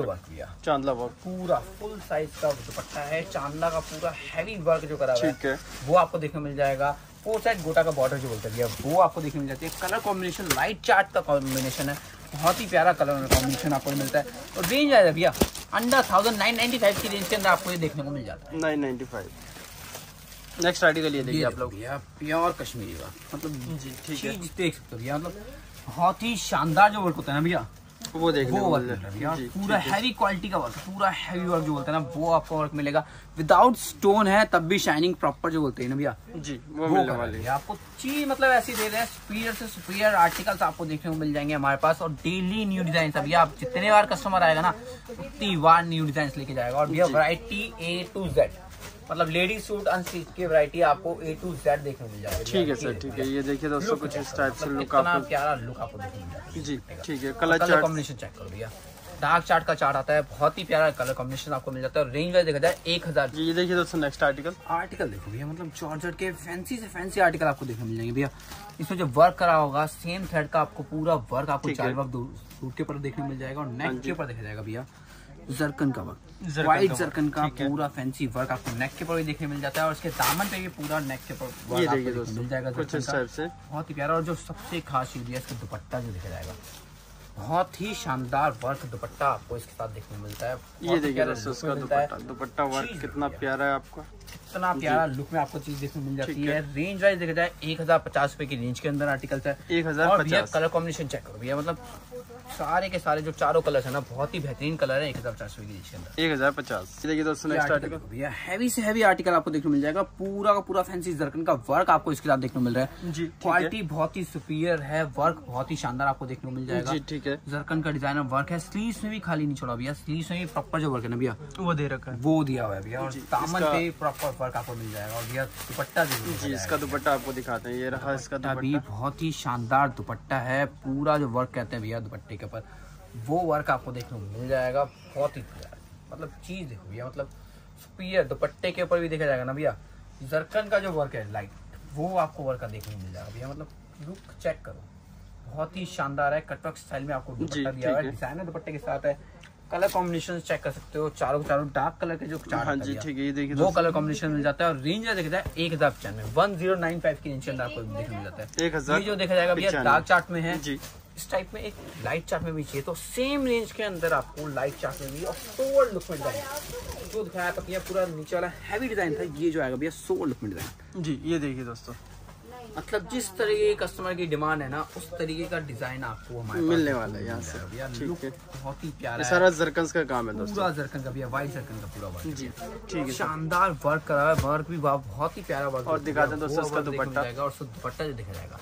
पूरा फुल साइज का दुपट्टा है। चांदला का पूरा हैवी वर्क जो करा हुआ है वो आपको देखने मिल जाएगा। 4 साइड गोटा का बॉर्डर जो बोलते हैं वो आपको देखने मिल जाती है। कलर कॉम्बिनेशन लाइट चार्ट का कॉम्बिनेशन है, बहुत ही प्यारा कलर कॉम्बिनेशन आपको मिलता है। और रेंज आ जाए भैया अंडर 1995 की रेंज के अंदर आपको ये देखने को मिल जाता है। 995। नेक्स्ट आर्टिकल ये देखिए आप लोग, प्योर कश्मीरी का मतलब चीज देख सकते हो भैया। मतलब बहुत ही शानदार जो वर्क होता है ना भैया वो देखने को मिल जाएगा। पूरा हैवी क्वालिटी का वर्क, पूरा हैवी वर्क जो बोलते हैं ना वो आपको वर्क मिलेगा। विदाउट स्टोन है तब भी शाइनिंग प्रॉपर जो बोलते हैं ना भैया वो मिलने वाली है आपको। चीज मतलब ऐसी दे रहे हैं, सुपीरियर से सुपीरियर आर्टिकल्स आपको देखने को मिल जाएंगे हमारे पास। और डेली न्यू डिजाइन भैया, आप जितने बार कस्टमर आएगा ना उतनी बार न्यू डिजाइन लेके जाएगा। और भैया वैरायटी A to Z मतलब लेडीज सूट अनस्टिच की वैरायटी आपको A to Z देखने मिल जाएगी। ठीक है सर, ठीक है। ये देखिए दोस्तों कुछ इस टाइप से लुक आपको, प्यारा लुक आपको देखने मिल जाएगा। जी ठीक है। कलर कॉम्बिनेशन चेक करो भैया, डार्क चार्ट का चार्ट आता है, बहुत ही प्यारा कलर कॉम्बिनेशन आपको मिल जाता है। रेंज वाइज देखा जाए 1000। ये देखिए दोस्तों नेक्स्ट आर्टिकल देखो भैया, मतलब जॉर्जेट के फैंसी से फैंसी आर्टिकल आपको देखने मिल जाएंगे भैया। इसमें जो वर्क करा होगा सेम थ्रेड का आपको पूरा वर्क आपको चार सूट के ऊपर देखने मिल जाएगा। और नेक के ऊपर देखा जाएगा भैया जरकन का वर्क, वाइट जरकन का पूरा फैंसी वर्क आपको नेक के ऊपर भी देखने मिल जाता है। और इसके दामन पे भी पूरा नेक के ऊपर वर्क आपको देखने मिल जाएगा, बहुत ही प्यारा। और जो सबसे खास चीज है इसका दुपट्टा जो देखा जाएगा बहुत ही शानदार वर्क दुपट्टा आपको इसके साथ देखने मिलता है। ये देखिए उसका दुपट्टा वर्क कितना प्यारा है आपका, कितना प्यारा लुक में आपको चीज देखने मिल जाती है। रेंज वाइज देखा जाए 1050 रुपए की रेंज के अंदर आर्टिकल है 1050। कलर कॉम्बिनेशन चेक करो भैया, मतलब सारे के सारे जो चारों कलर है ना बहुत ही बेहतरीन कलर है। 1050 रुपए की रेंज के अंदर 1050। देखिए दोस्तों नेक्स्ट आर्टिकल भैया हैवी से हैवी आर्टिकल आपको देखने मिल जाएगा। पूरा का पूरा फैंसी जरकन का वर्क आपको इसके साथ देखने मिल रहा है जी। क्वालिटी बहुत ही सुपीरियर है, वर्क बहुत ही शानदार आपको देखने को मिल जाएगा जी। ठीक है, जरकन का डिजाइनर वर्क है। स्लीव्स में भी खाली नहीं छोड़ा भैया, स्लीव्स में भी प्रॉपर जो वर्क है ना भैया वो दे रखा है, वो दिया हुआ है भैया। और दामन पे प्रॉपर वर्क आपको मिल जाएगा। और भैया दुपट्टा जी, इसका दुपट्टा आपको दिखाते हैं। ये रहा इसका दुपट्टा, बहुत ही शानदार दुपट्टा है। पूरा जो वर्क कहते हैं भैया दुपट्टे के ऊपर वो वर्क आपको देखने को मिल जाएगा। बहुत ही मतलब चीज देखो भैया, मतलब सुपीरियर दुपट्टे के ऊपर भी देखा जाएगा ना भैया। जरकन का जो वर्क है लाइट वो आपको वर्क का देखने को मिल जाएगा भैया। मतलब लुक चेक करो, बहुत ही शानदार है। कटवर्क स्टाइल में आपको दुपट्टा दिया हुआ है, डिजाइनर दुपट्टे के साथ है। कलर कॉम्बिनेशन चेक कर सकते हो, चारों डार्क कलर के जो चार देखिए वो कलर कॉम्बिनेशन मिल जाता है। और रेंज देखा जाए 1095 की रेंज के अंदर आपको देखने मिल जाता है। 1000 जो देखा जाएगा भैया डार्क चार्ट में है, इस टाइप में एक लाइट चार्ट में भी चाहिए तो सेम रेंज के अंदर आपको लाइट चार्ट में भी। और सोवर लुक में डिजाइन जो दिखाया था भैया, पूरा नीचे वाला हैवी डिजाइन था, ये जो आएगा भैया सोवर लुक में डिजाइन जी। ये देखिए दोस्तों, मतलब जिस तरीके कस्टमर की डिमांड है ना उस तरीके का डिजाइन आपको मिलने वाला है यहाँ से भैया। बहुत ही प्यारा है, सारा जरकन का काम है दोस्तों, पूरा जरकन का भैया, वाइट जरकन का पूरा वर्क जी। ठीक है, शानदार वर्क करा है, वर्क भी बहुत ही प्यारा वर्क। और दिखाते हैं दोस्तों इसका दुपट्टा, और दुपट्टा जो देखा जाएगा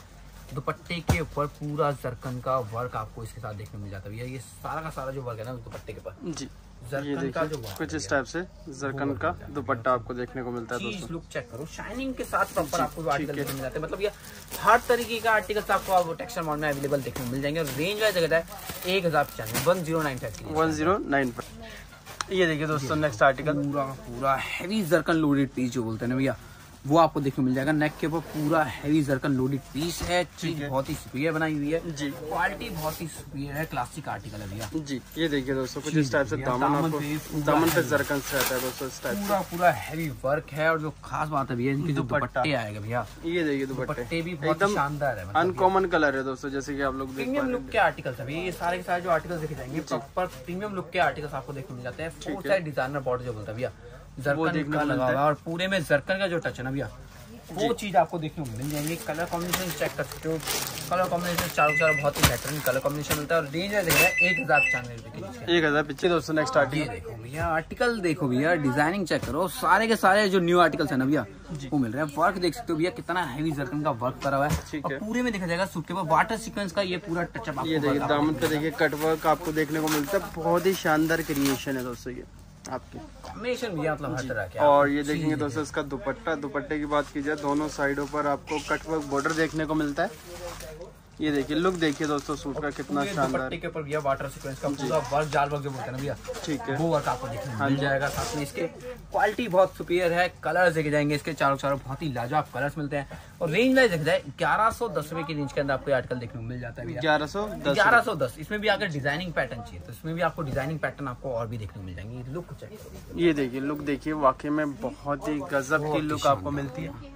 दुपट्टे के ऊपर पूरा जरकन का वर्क आपको इसके साथ देखने मिल जाता है। ये सारा का सारा जो वर्क है ना दुपट्टे के ऊपर जी, जरकन का जो वर्क कुछ इस टाइप से जरकन का दुपट्टा आपको देखने को मिलता है दोस्तों। लुक चेक करो, शाइनिंग के साथ प्रॉपर आपको आर्टिकल मिल जाते हैं। मतलब ये हर तरीके का आर्टिकल्स आपको टेक्सटाइल में अवेलेबल देखने मिल जाएंगे। रेंज वाइज जगह है 1095। ये देखिए दोस्तों नेक्स्ट आर्टिकल, पूरा हैवी जरकन लोडेड पीस जो बोलते हैं ना भैया वो आपको देखने मिल जाएगा। नेक के ऊपर पूरा हैवी जरकन लोडेड पीस है। चीज बहुत ही सुपीरियर बनाई हुई है जी, क्वालिटी बहुत ही सुपीरियर है, क्लासिक आर्टिकल है भैया जी। ये देखिए दोस्तों कुछ इस टाइप से दामन पे जरकन से आता है दोस्तों, इस टाइप पूरा हैवी वर्क है। और जो खास बात है भैया इनकी दुपट्टे आएगा भैया, ये देखिए दुपट्टे भी बहुत शानदार है, अनकॉमन कलर है दोस्तों। जैसे की आप लोग प्रीमियम लुक के आर्टिकल्स है भैया, ये सारे के सारे जो आर्टिकल्स देखे जाएंगे प्रॉपर प्रीमियम लुक के आर्टिकल्स आपको देखने मिल जाते हैं। फोर साइड डिजाइनर बॉर्डर जो बोलता है भैया, जरकन का लगा हुआ है और पूरे में जरकन का जो टच है ना भैया वो चीज आपको देखने को मिल जाएंगे। कलर कॉम्बिनेशन चेक कर सकते हो, कलर कॉम्बिनेशन चारों बहुत ही बेहतरीन कलर कॉम्बिनेशन मिलता है। और रेंज है 1095 रुपए। दोस्तों नेक्स्ट आर्टिकल भैया, आर्टिकल देखो भैया, डिजाइनिंग चेक करो, सारे के सारे जो न्यू आर्टिकल्स है ना भैया वो मिल रहे हैं। वर्क देख सकते हो भैया, कितना हैवी जरकन का वर्क करा हुआ है। और पूरे में देखा जाएगा सूट के ऊपर वाटर सीक्वेंस का ये पूरा टचअप आपको देखिए। दामन पे देखिए कट वर्क आपको देखने को मिलता है, बहुत ही शानदार क्रिएशन है दोस्तों ये आपके कॉम्बिनेशन भी मतलब हर तरह के। और ये देखेंगे दोस्तों इसका दुपट्टा, दुपट्टे की बात की जाए दोनों साइडों पर आपको कटवर्क बॉर्डर देखने को मिलता है। ये देखिए लुक देखिए दोस्तों सूट का कितना शानदार, दुपट्टे के ऊपर भैया वाटर सीक्वेंस का पूरा वर्क, जाल वर्क जो बोलते हैं ना भैया, ठीक है वो वर्क आपको देखने मिल जाएगा। साथ में इसके क्वालिटी बहुत सुपीरियर है, कलर्स देखे जाएंगे इसके चारों बहुत ही लाजवाब कलर्स मिलते हैं। और रेंज में देखा जाए 1110 रुपए की रेंज के अंदर आपको आर्टिकल देखने को मिल जाता है। 1110 इसमें भी अगर डिजाइनिंग पैटर्न चाहिए तो इसमें भी आपको डिजाइनिंग पैटर्न आपको और भी देखने मिल जाएंगे। लुक चाहिए, ये देखिए लुक देखिए, वाकई में बहुत ही गजब की लुक आपको मिलती है।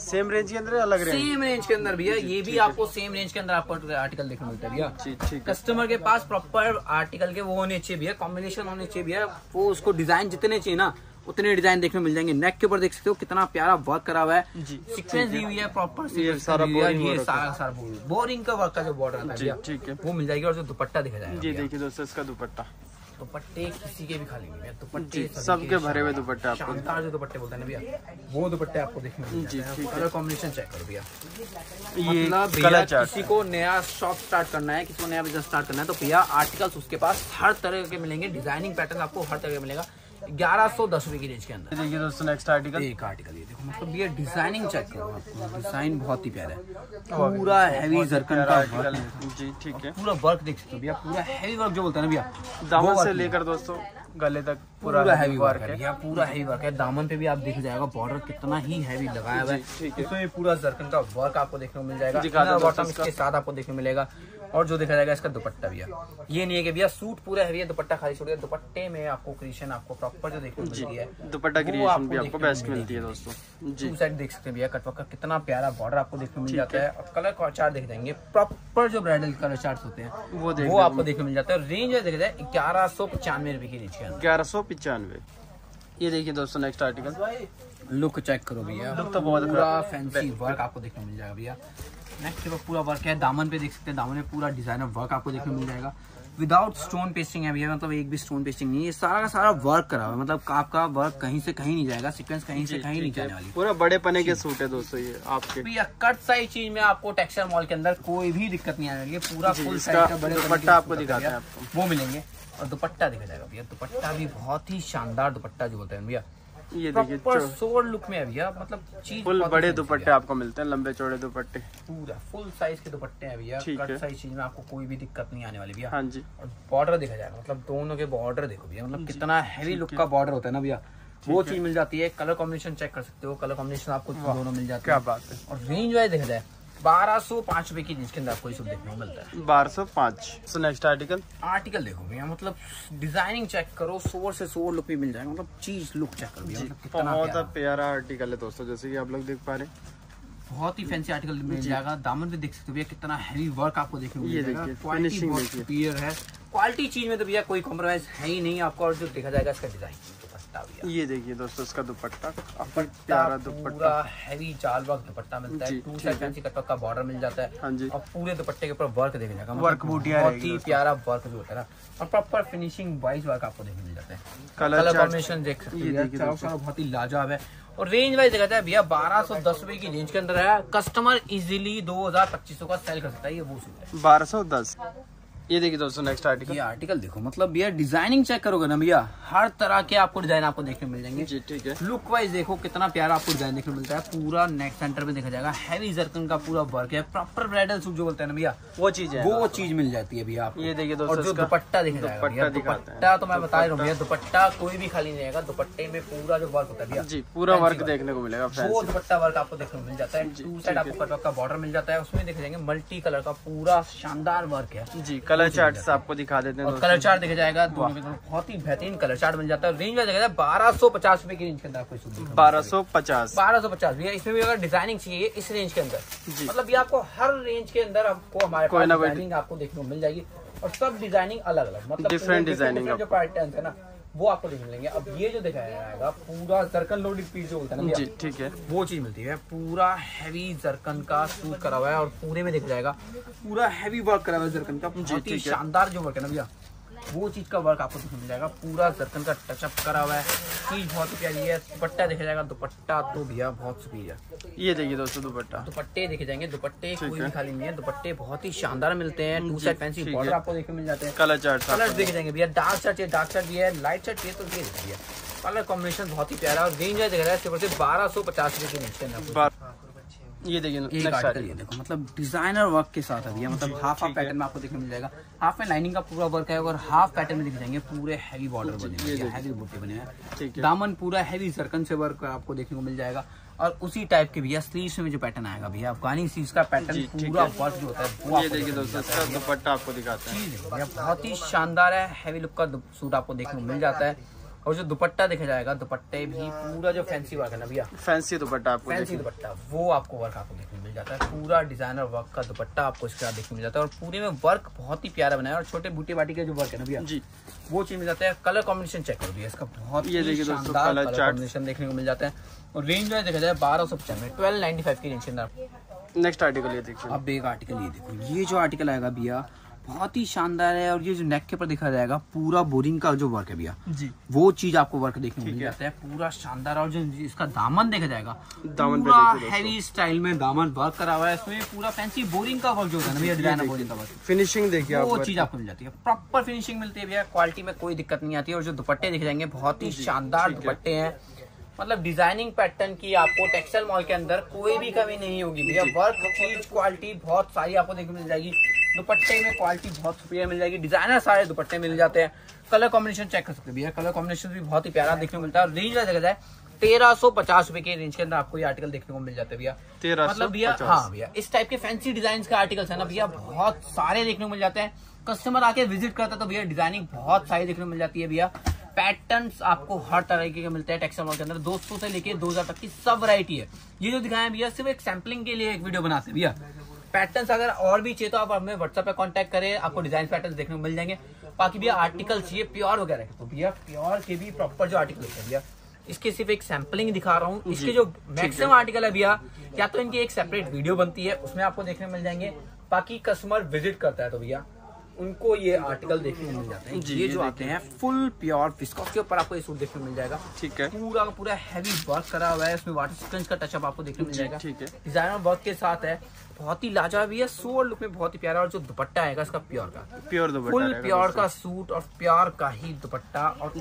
सेम रेंज के अंदर अलग रेंज, सेम रेंज के अंदर भैया ये भी आपको सेम रेंज के अंदर आपको आर्टिकल देखने मिलता है भैया। कस्टमर के पास प्रॉपर आर्टिकल के वो होने चाहिए भैया, कॉम्बिनेशन होने चाहिए भैया, वो उसको डिजाइन जितने चाहिए ना उतने डिजाइन देखने मिल जाएंगे। नेक के ऊपर देख सकते हो कितना प्यारा वर्क करा हुआ है, सीक्वेंस दी हुई है प्रॉपर, सारा बोरिंग का वर्क का जो बॉर्डर है वो मिल जाएगी। और जो दुपट्टा देखा जाएगा जी, देखिए दोस्तों इसका दुपट्टा, दुपट्टे किसी के भी खाली नहीं है, दुपट्टे सबके भरे हुए दुपट्टे आपको शानदार जो दुपट्टे बोलते हैं ना भैया वो दुपट्टे आपको देखने को मिलते हैं। कलर कॉम्बिनेशन चेक करो भैया, ये कलर चार्ट, किसी को नया शॉप स्टार्ट करना है, किसी को नया बिजनेस स्टार्ट करना है तो भैया आर्टिकल्स उसके पास हर तरह के मिलेंगे, डिजाइनिंग पैटर्न आपको हर तरह का मिलेगा 1110 रुपए की रेंज के अंदर। देखिए दोस्तों नेक्स्ट आर्टिकल, एक आर्टिकल ये देखो, मतलब ये डिजाइनिंग चेक करो, डिजाइन बहुत ही प्यारा है, पूरा हैवी जरकन का आर्टिकल जी। ठीक है, पूरा वर्क देख सकते हो भैया, पूरा हैवी वर्क जो बोलता है ना भैया दामन से लेकर दोस्तों गले तक पूरा हैवी वर्क है भैया, पूरा हैवी वर्क है। दामन पे भी आप देख जाएगा बॉर्डर कितना ही हैवी लगाया हुआ है, तो ये पूरा जरकन का वर्क आपको देखने को मिल जाएगा। बॉटम के साथ आपको देखने मिलेगा और जो देखा जाएगा इसका दुपट्टा भैया, ये नहीं है कि भैया सूट पूरा है भैया दुपट्टा खाली छोड़ दिया, दुपट्टे में आपको क्रिएशन आपको प्रॉपर जो देखने मिलती है, दुपट्टा क्रिएशन भी आपको बेस्ट मिलती है दोस्तों। जी साइड देख सकते हैं भैया कटवर्क का कितना प्यारा बॉर्डर आपको देखने मिल जाता है, और कलर चार्ट देख जाएंगे प्रॉपर जो ब्राइडल कलर चार्ट होते हैं वो आपको देखने मिल जाता है। रेंज देखा जाए 1195 रुपए की रेंज है, 1195। ये देखिए दोस्तों नेक्स्ट आर्टिकल, लुक चेक करो भैया, लुक तो बहुत पूरा फैंसी वर्क आपको देखने मिल जाएगा भैया। नेक्स्ट पूरा वर्क है, दामन पे देख सकते हैं, दामन में पूरा डिजाइनर वर्क आपको देखने मिल जाएगा। विदाउट स्टोन पेस्टिंग है भैया, मतलब एक भी स्टोन पेस्टिंग नहीं है, सारा का सारा वर्क करा हुआ है, मतलब आपका वर्क कहीं से कहीं नहीं जाएगा, सीक्वेंस कहीं से कहीं नहीं जाने वाली, पूरा बड़े पने के सूट है दोस्तों ये आपके भैया। कट साइज चीज में आपको टेक्सटाइल मॉल के अंदर कोई भी दिक्कत नहीं आने वाली है, पूरा फुल साइज का बड़े दुपट्टा आपको दिखाते हैं, आपको वो मिलेंगे। और दुपट्टा देखा जाएगा भैया, दुपट्टा भी बहुत ही शानदार दुपट्टा जो होता है भैया, ये देखिए सोवर लुक में है भैया, मतलब चीज फुल बड़े दुपट्टे आपको मिलते हैं, लंबे चौड़े दुपट्टे, पूरा फुल साइज के दुपट्टे हैं भैया, कट साइज चीज में आपको कोई भी दिक्कत नहीं आने वाली भैया। हाँ जी, और बॉर्डर देखा जाएगा, मतलब दोनों के बॉर्डर देखो भैया, मतलब कितना हैवी लुक का बॉर्डर होता है ना भैया, वो चीज मिल जाती है। कलर कॉम्बिनेशन चेक कर सकते हो, कलर कॉम्बिनेशन आपको दोनों मिल जाता है, क्या बात है। और रेंज वाइज देखा जाए 1205 रुपए की जिसके अंदर आपको ये सब देखने को मिलता है, 1205। सो नेक्स्ट आर्टिकल देखो भैया, मतलब डिजाइनिंग चेक करो, सोर से सोर लुक भी मिल जाएगा, मतलब चीज लुक चेक करो भैया, बहुत प्यारा आर्टिकल है दोस्तों, जैसे कि आप लोग देख पा रहे हैं बहुत ही फैंसी आर्टिकल मिल जाएगा। दामन भी देख सकते हो भैया कितना हैवी वर्क आपको देखने को मिलेगा, फिनिशिंग बहुत सुपीरियर है, क्वालिटी चीज में तो भैया कोई कॉम्प्रोमाइज है ही नहीं आपको। और जो देखा जाएगा इसका डिजाइन, ये देखिए दोस्तों इसका दुपट्टा, प्यारा दुपट्टा पूरा हैवी जाल वर्क दुपट्टा मिलता है, टू साइड फैंसी कटवर्क का बॉर्डर मिल जाता है। हाँ जी, और पूरे दुपट्टे के ऊपर वर्क देखने जाएगा, वर्क बूटिया बहुत ही प्यारा वर्क जो होता है ना, और प्रॉपर फिनिशिंग वाइज वर्क आपको देखने मिल जाता है। कलर कॉम्बिनेशन देख सकते हैं बहुत ही लाजवाब है। और रेंज वाइज देखा जाए भैया 1210 रुपए की रेंज के अंदर है, कस्टमर इजिली 2000-2500 का सेल कर सकता है, ये वो सूट है 1210। ये देखिए दोस्तों नेक्स्ट आर्टिकल, ये आर्टिकल देखो, मतलब भैया डिजाइनिंग चेक करोगे ना भैया, हर तरह के आपको डिजाइन आपको देखने मिल जाएंगे। जी ठीक है, लुक वाइज देखो कितना प्यारा आपको डिजाइन देखने मिलता है, पूरा नेक सेंटर में देखा जाएगा, हैवी जर्कन का पूरा वर्क है, प्रॉपर ब्राइडल सूट जो बोलते हैं ना भैया वो चीज है, वो चीज मिल जाती है भैया आपको। ये देखिए दोस्तों जो दुपट्टा देखा जाएगा, दुपट्टा तो मैं बता रहा हूँ भैया, दुपट्टा कोई भी खाली नहीं रहेगा, दुपट्टे में पूरा जो वर्क होता है भैया, जी पूरा वर्क देखने को मिलेगा, वो दुपट्टा वर्क आपको देखने को मिल जाता है। टू साइड आपको कटवर्क का बॉर्डर मिल जाता है, उसमें देखे जाएंगे मल्टी कलर का पूरा शानदार वर्क है। जी, कलर चार्ट आपको दिखा देते हैं, और कलर चार्ट देखा जाएगा दोनों में, बहुत ही बेहतरीन कलर चार्ट मिल जाता है। रेंज में देखा जाए 1250 रुपए की रेंज के अंदर आपको 1250 भैया। इसमें भी अगर डिजाइनिंग चाहिए इस रेंज के अंदर, मतलब ये आपको हर रेंज के अंदर आपको हमारे पास डिजाइनिंग आपको देखने को मिल जाएगी, और सब डिजाइनिंग अलग अलग, मतलब डिफरेंट डिजाइनिंग जो पैटर्न है ना वो आपको देख मिलेंगे। अब ये जो दिखाया जाएगा पूरा जर्कन लोडेड पीस जो होता है ना, जी ठीक है, वो चीज मिलती है, पूरा हैवी जर्कन का सूट करा हुआ है, और पूरे में देखा जाएगा पूरा हैवी वर्क करा हुआ है जर्कन का, बहुत ही शानदार जो वर्क है ना भैया वो चीज का वर्क आपको मिल जाएगा, पूरा जर्कन का टचअप करा हुआ है, चीज बहुत प्यारी है। दुपट्टा देखा जाएगा, दुपट्टा तो भैया बहुत सुपीरियर। ये देखिए दोस्तों दुपट्टा, दुपट्टे देखे जाएंगे, दुपट्टे कोई भी खाली नहीं है, दुपट्टे बहुत ही शानदार मिलते हैं, टू साइड फैंसी बॉर्डर आपको देखने मिल जाते हैं। कलर चार्ट, कलर देखे जाएंगे भैया, डार्क चार्ट भी है, लाइट चार्ट भी है, तो ये देखिए कलर कॉम्बिनेशन बहुत ही प्यारा। और रेंज है देखा जाए 1250 रुपए के नीचे। ये देखिए देखो, मतलब डिजाइनर वर्क के साथ है, मतलब हाफ पैटर्न में आपको देखने मिल जाएगा, हाफ में लाइनिंग का पूरा वर्क है, और हाफ पैटर्न में दिख जाएंगे पूरे हैवी बॉर्डर बने, हैवी बूटे बने हैं, दामन पूरा हैवी जर्कन से वर्क आपको देखने को मिल जाएगा। और उसी टाइप के भैया स्लीव्स में जो पैटर्न आएगा भैया, अफगानी स्लीव्स का पैटर्न पूरा वर्क जो होता है। ये देखिए दोस्तों इसका दुपट्टा आपको दिखाते हैं, बहुत ही शानदार है, हैवी लुक का सूट आपको देखने को मिल जाता है। और जो दुपट्टा देखा जाएगा, दुपट्टे भी पूरा जो फैंसी वर्क है ना भैया, फैंसी दुपट्टा आपको, फैंसी दुपट्टा वो आपको वर्क आपको देखने मिल जाता है, पूरा डिजाइनर वर्क का दुपट्टा आपको इसका देखने मिल जाता है, और पूरे में वर्क बहुत ही प्यारा बनाया, और छोटे बूटे बाटी का जो वर्क है ना भैया जी वो चीज मिल जाता है। कलर कॉम्बिनेशन चेक कर दिया इसका, बहुत ही शानदार कलर कॉम्बिनेशन देखने को मिल जाता है। और रेंज में देखा जाए 1295, 1295 की रेंज के अंदर। नेक्स्ट आर्टिकल ये देखिए, अब एक आर्टिकल ये देखो, ये जो आर्टिकल आएगा भैया बहुत ही शानदार है, और ये जो नेक के ऊपर देखा जाएगा पूरा बोरिंग का जो वर्क है भैया जी वो चीज आपको वर्क देखने को मिल जाता है, पूरा शानदार। और जो इसका दामन देखा जाएगा, दामन पूरा हैवी स्टाइल में दामन वर्क करा हुआ है, इसमें पूरा फैंसी बोरिंग का वर्क जो होता है ना भैया, डिजाइनर बोरिंग का वर्क, फिनिशिंग देखिए वो चीज आपको मिल जाती है, प्रॉपर फिनिशिंग मिलती है भैया, क्वालिटी में कोई दिक्कत नहीं आती है। और जो दुपट्टे देखे जाएंगे बहुत ही शानदार दुपट्टे हैं, मतलब डिजाइनिंग पैटर्न की आपको टेक्सटाइल मॉल के अंदर कोई भी कमी नहीं होगी भैया, वर्क चीज क्वालिटी बहुत सारी आपको देखने को मिल जाएगी, दुपट्टे में क्वालिटी बहुत सुपीरियर मिल जाएगी, डिजाइनर सारे दुपट्टे मिल जाते हैं। कलर कॉम्बिनेशन चेक कर सकते हैं भैया, कलर कॉम्बिनेशन भी बहुत ही प्यारा देखने को मिलता है। और रेंज देखा जाए 1350 रुपए के रेंज के अंदर आपको ये आर्टिकल देखने को मिल जाता है भैया। 1350 मतलब भैया, हाँ भैया, इस टाइप के फैंसी डिजाइन के आर्टिकल्स है ना भैया, बहुत सारे देखने को मिल जाते हैं। कस्टमर आके विजिट करता है तो भैया डिजाइनिंग बहुत सारी देखने को मिल जाती है भैया। पैटर्न्स आपको हर तरीके के मिलते हैं टेक्सटाइल के अंदर, 200 से लेके 2000 तक की सब वैरायटी है। ये जो दिखाया भैया सिर्फ एक सैम्पलिंग के लिए एक वीडियो बनाते हैं भैया। पैटर्न्स अगर और भी चाहिए तो आप हमें व्हाट्सएप पे कांटेक्ट करें, आपको डिजाइन पैटर्न्स देखने को मिल जाएंगे। बाकी भैया आर्टिकल्स ये प्योर वगैरह है तो भैया प्योर के भी प्रॉपर जो आर्टिकल है भैया, इसके सिर्फ एक सैम्पलिंग दिखा रहा हूँ। इसके जो मैक्सिमम आर्टिकल है भैया, या तो इनकी एक सेपरेट वीडियो बनती है उसमें आपको देखने मिल जाएंगे। बाकी कस्टमर विजिट करता है तो भैया उनको ये आर्टिकल देखने मिल जाते हैं। ये जो आते हैं फुल प्योर विस्कॉस के ऊपर आपको ये सूट देखने मिल जाएगा। ठीक है, पूरा का पूरा हैवी वर्क करा हुआ है, इसमें वाटर स्पंज का टचअप आपको देखने मिल जाएगा। ठीक है, डिजाइनर वर्क के साथ है, बहुत ही लाजवाब है। सोवर लुक में बहुत ही प्यारा, और जो दुपट्टा आएगा इसका प्योर का प्योर दुपट्टा, फुल प्योर का सूट और प्योर का ही दुपट्टा, और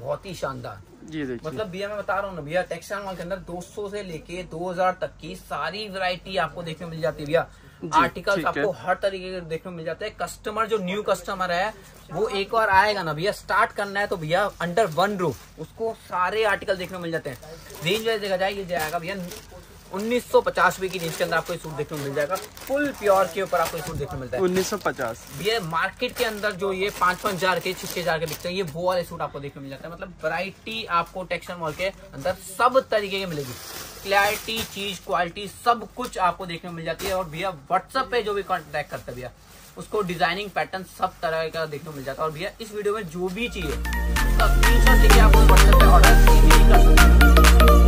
बहुत ही शानदार। जी देखिए, मतलब भैया मैं बता रहा हूँ ना भैया, टेक्सटाइल मॉल के अंदर 200 से लेके 2000 तक की सारी वैरायटी आपको देखने मिल जाती है भैया। आर्टिकल्स आपको हर तरीके के देखने मिल जाते हैं। कस्टमर जो न्यू कस्टमर है वो एक बार आएगा ना भैया, स्टार्ट करना है तो भैया अंडर वन रूफ उसको सारे आर्टिकल देखने मिल जाते हैं। रेंज वाइज देखा जाए, ये जाएगा भैया 1950 रुपए की रेंज के अंदर आपको ये सूट देखने मिल जाएगा। फुल प्योर के ऊपर आपको ये सूट देखने मिलता है 1950। ये मार्केट के अंदर जो ये 5-5 हजार के 6-6 हजार के बिकते हैं, ये वो वाले सूट आपको देखने मिल जाता है। मतलब वैरायटी आपको टेक्सटाइल मॉल के अंदर सब तरीके की मिलेगी, क्लैरिटी, चीज, क्वालिटी सब कुछ आपको देखने मिल जाती है। और भैया व्हाट्सअप पे जो भी कॉन्टेक्ट करता है भैया उसको डिजाइनिंग पैटर्न सब तरह का देखने मिल जाता है। और भैया इस वीडियो में जो भी चाहिए उसका स्क्रीनशॉट लेके आपको व्हाट्सएप पे ऑर्डर कर सकते हैं।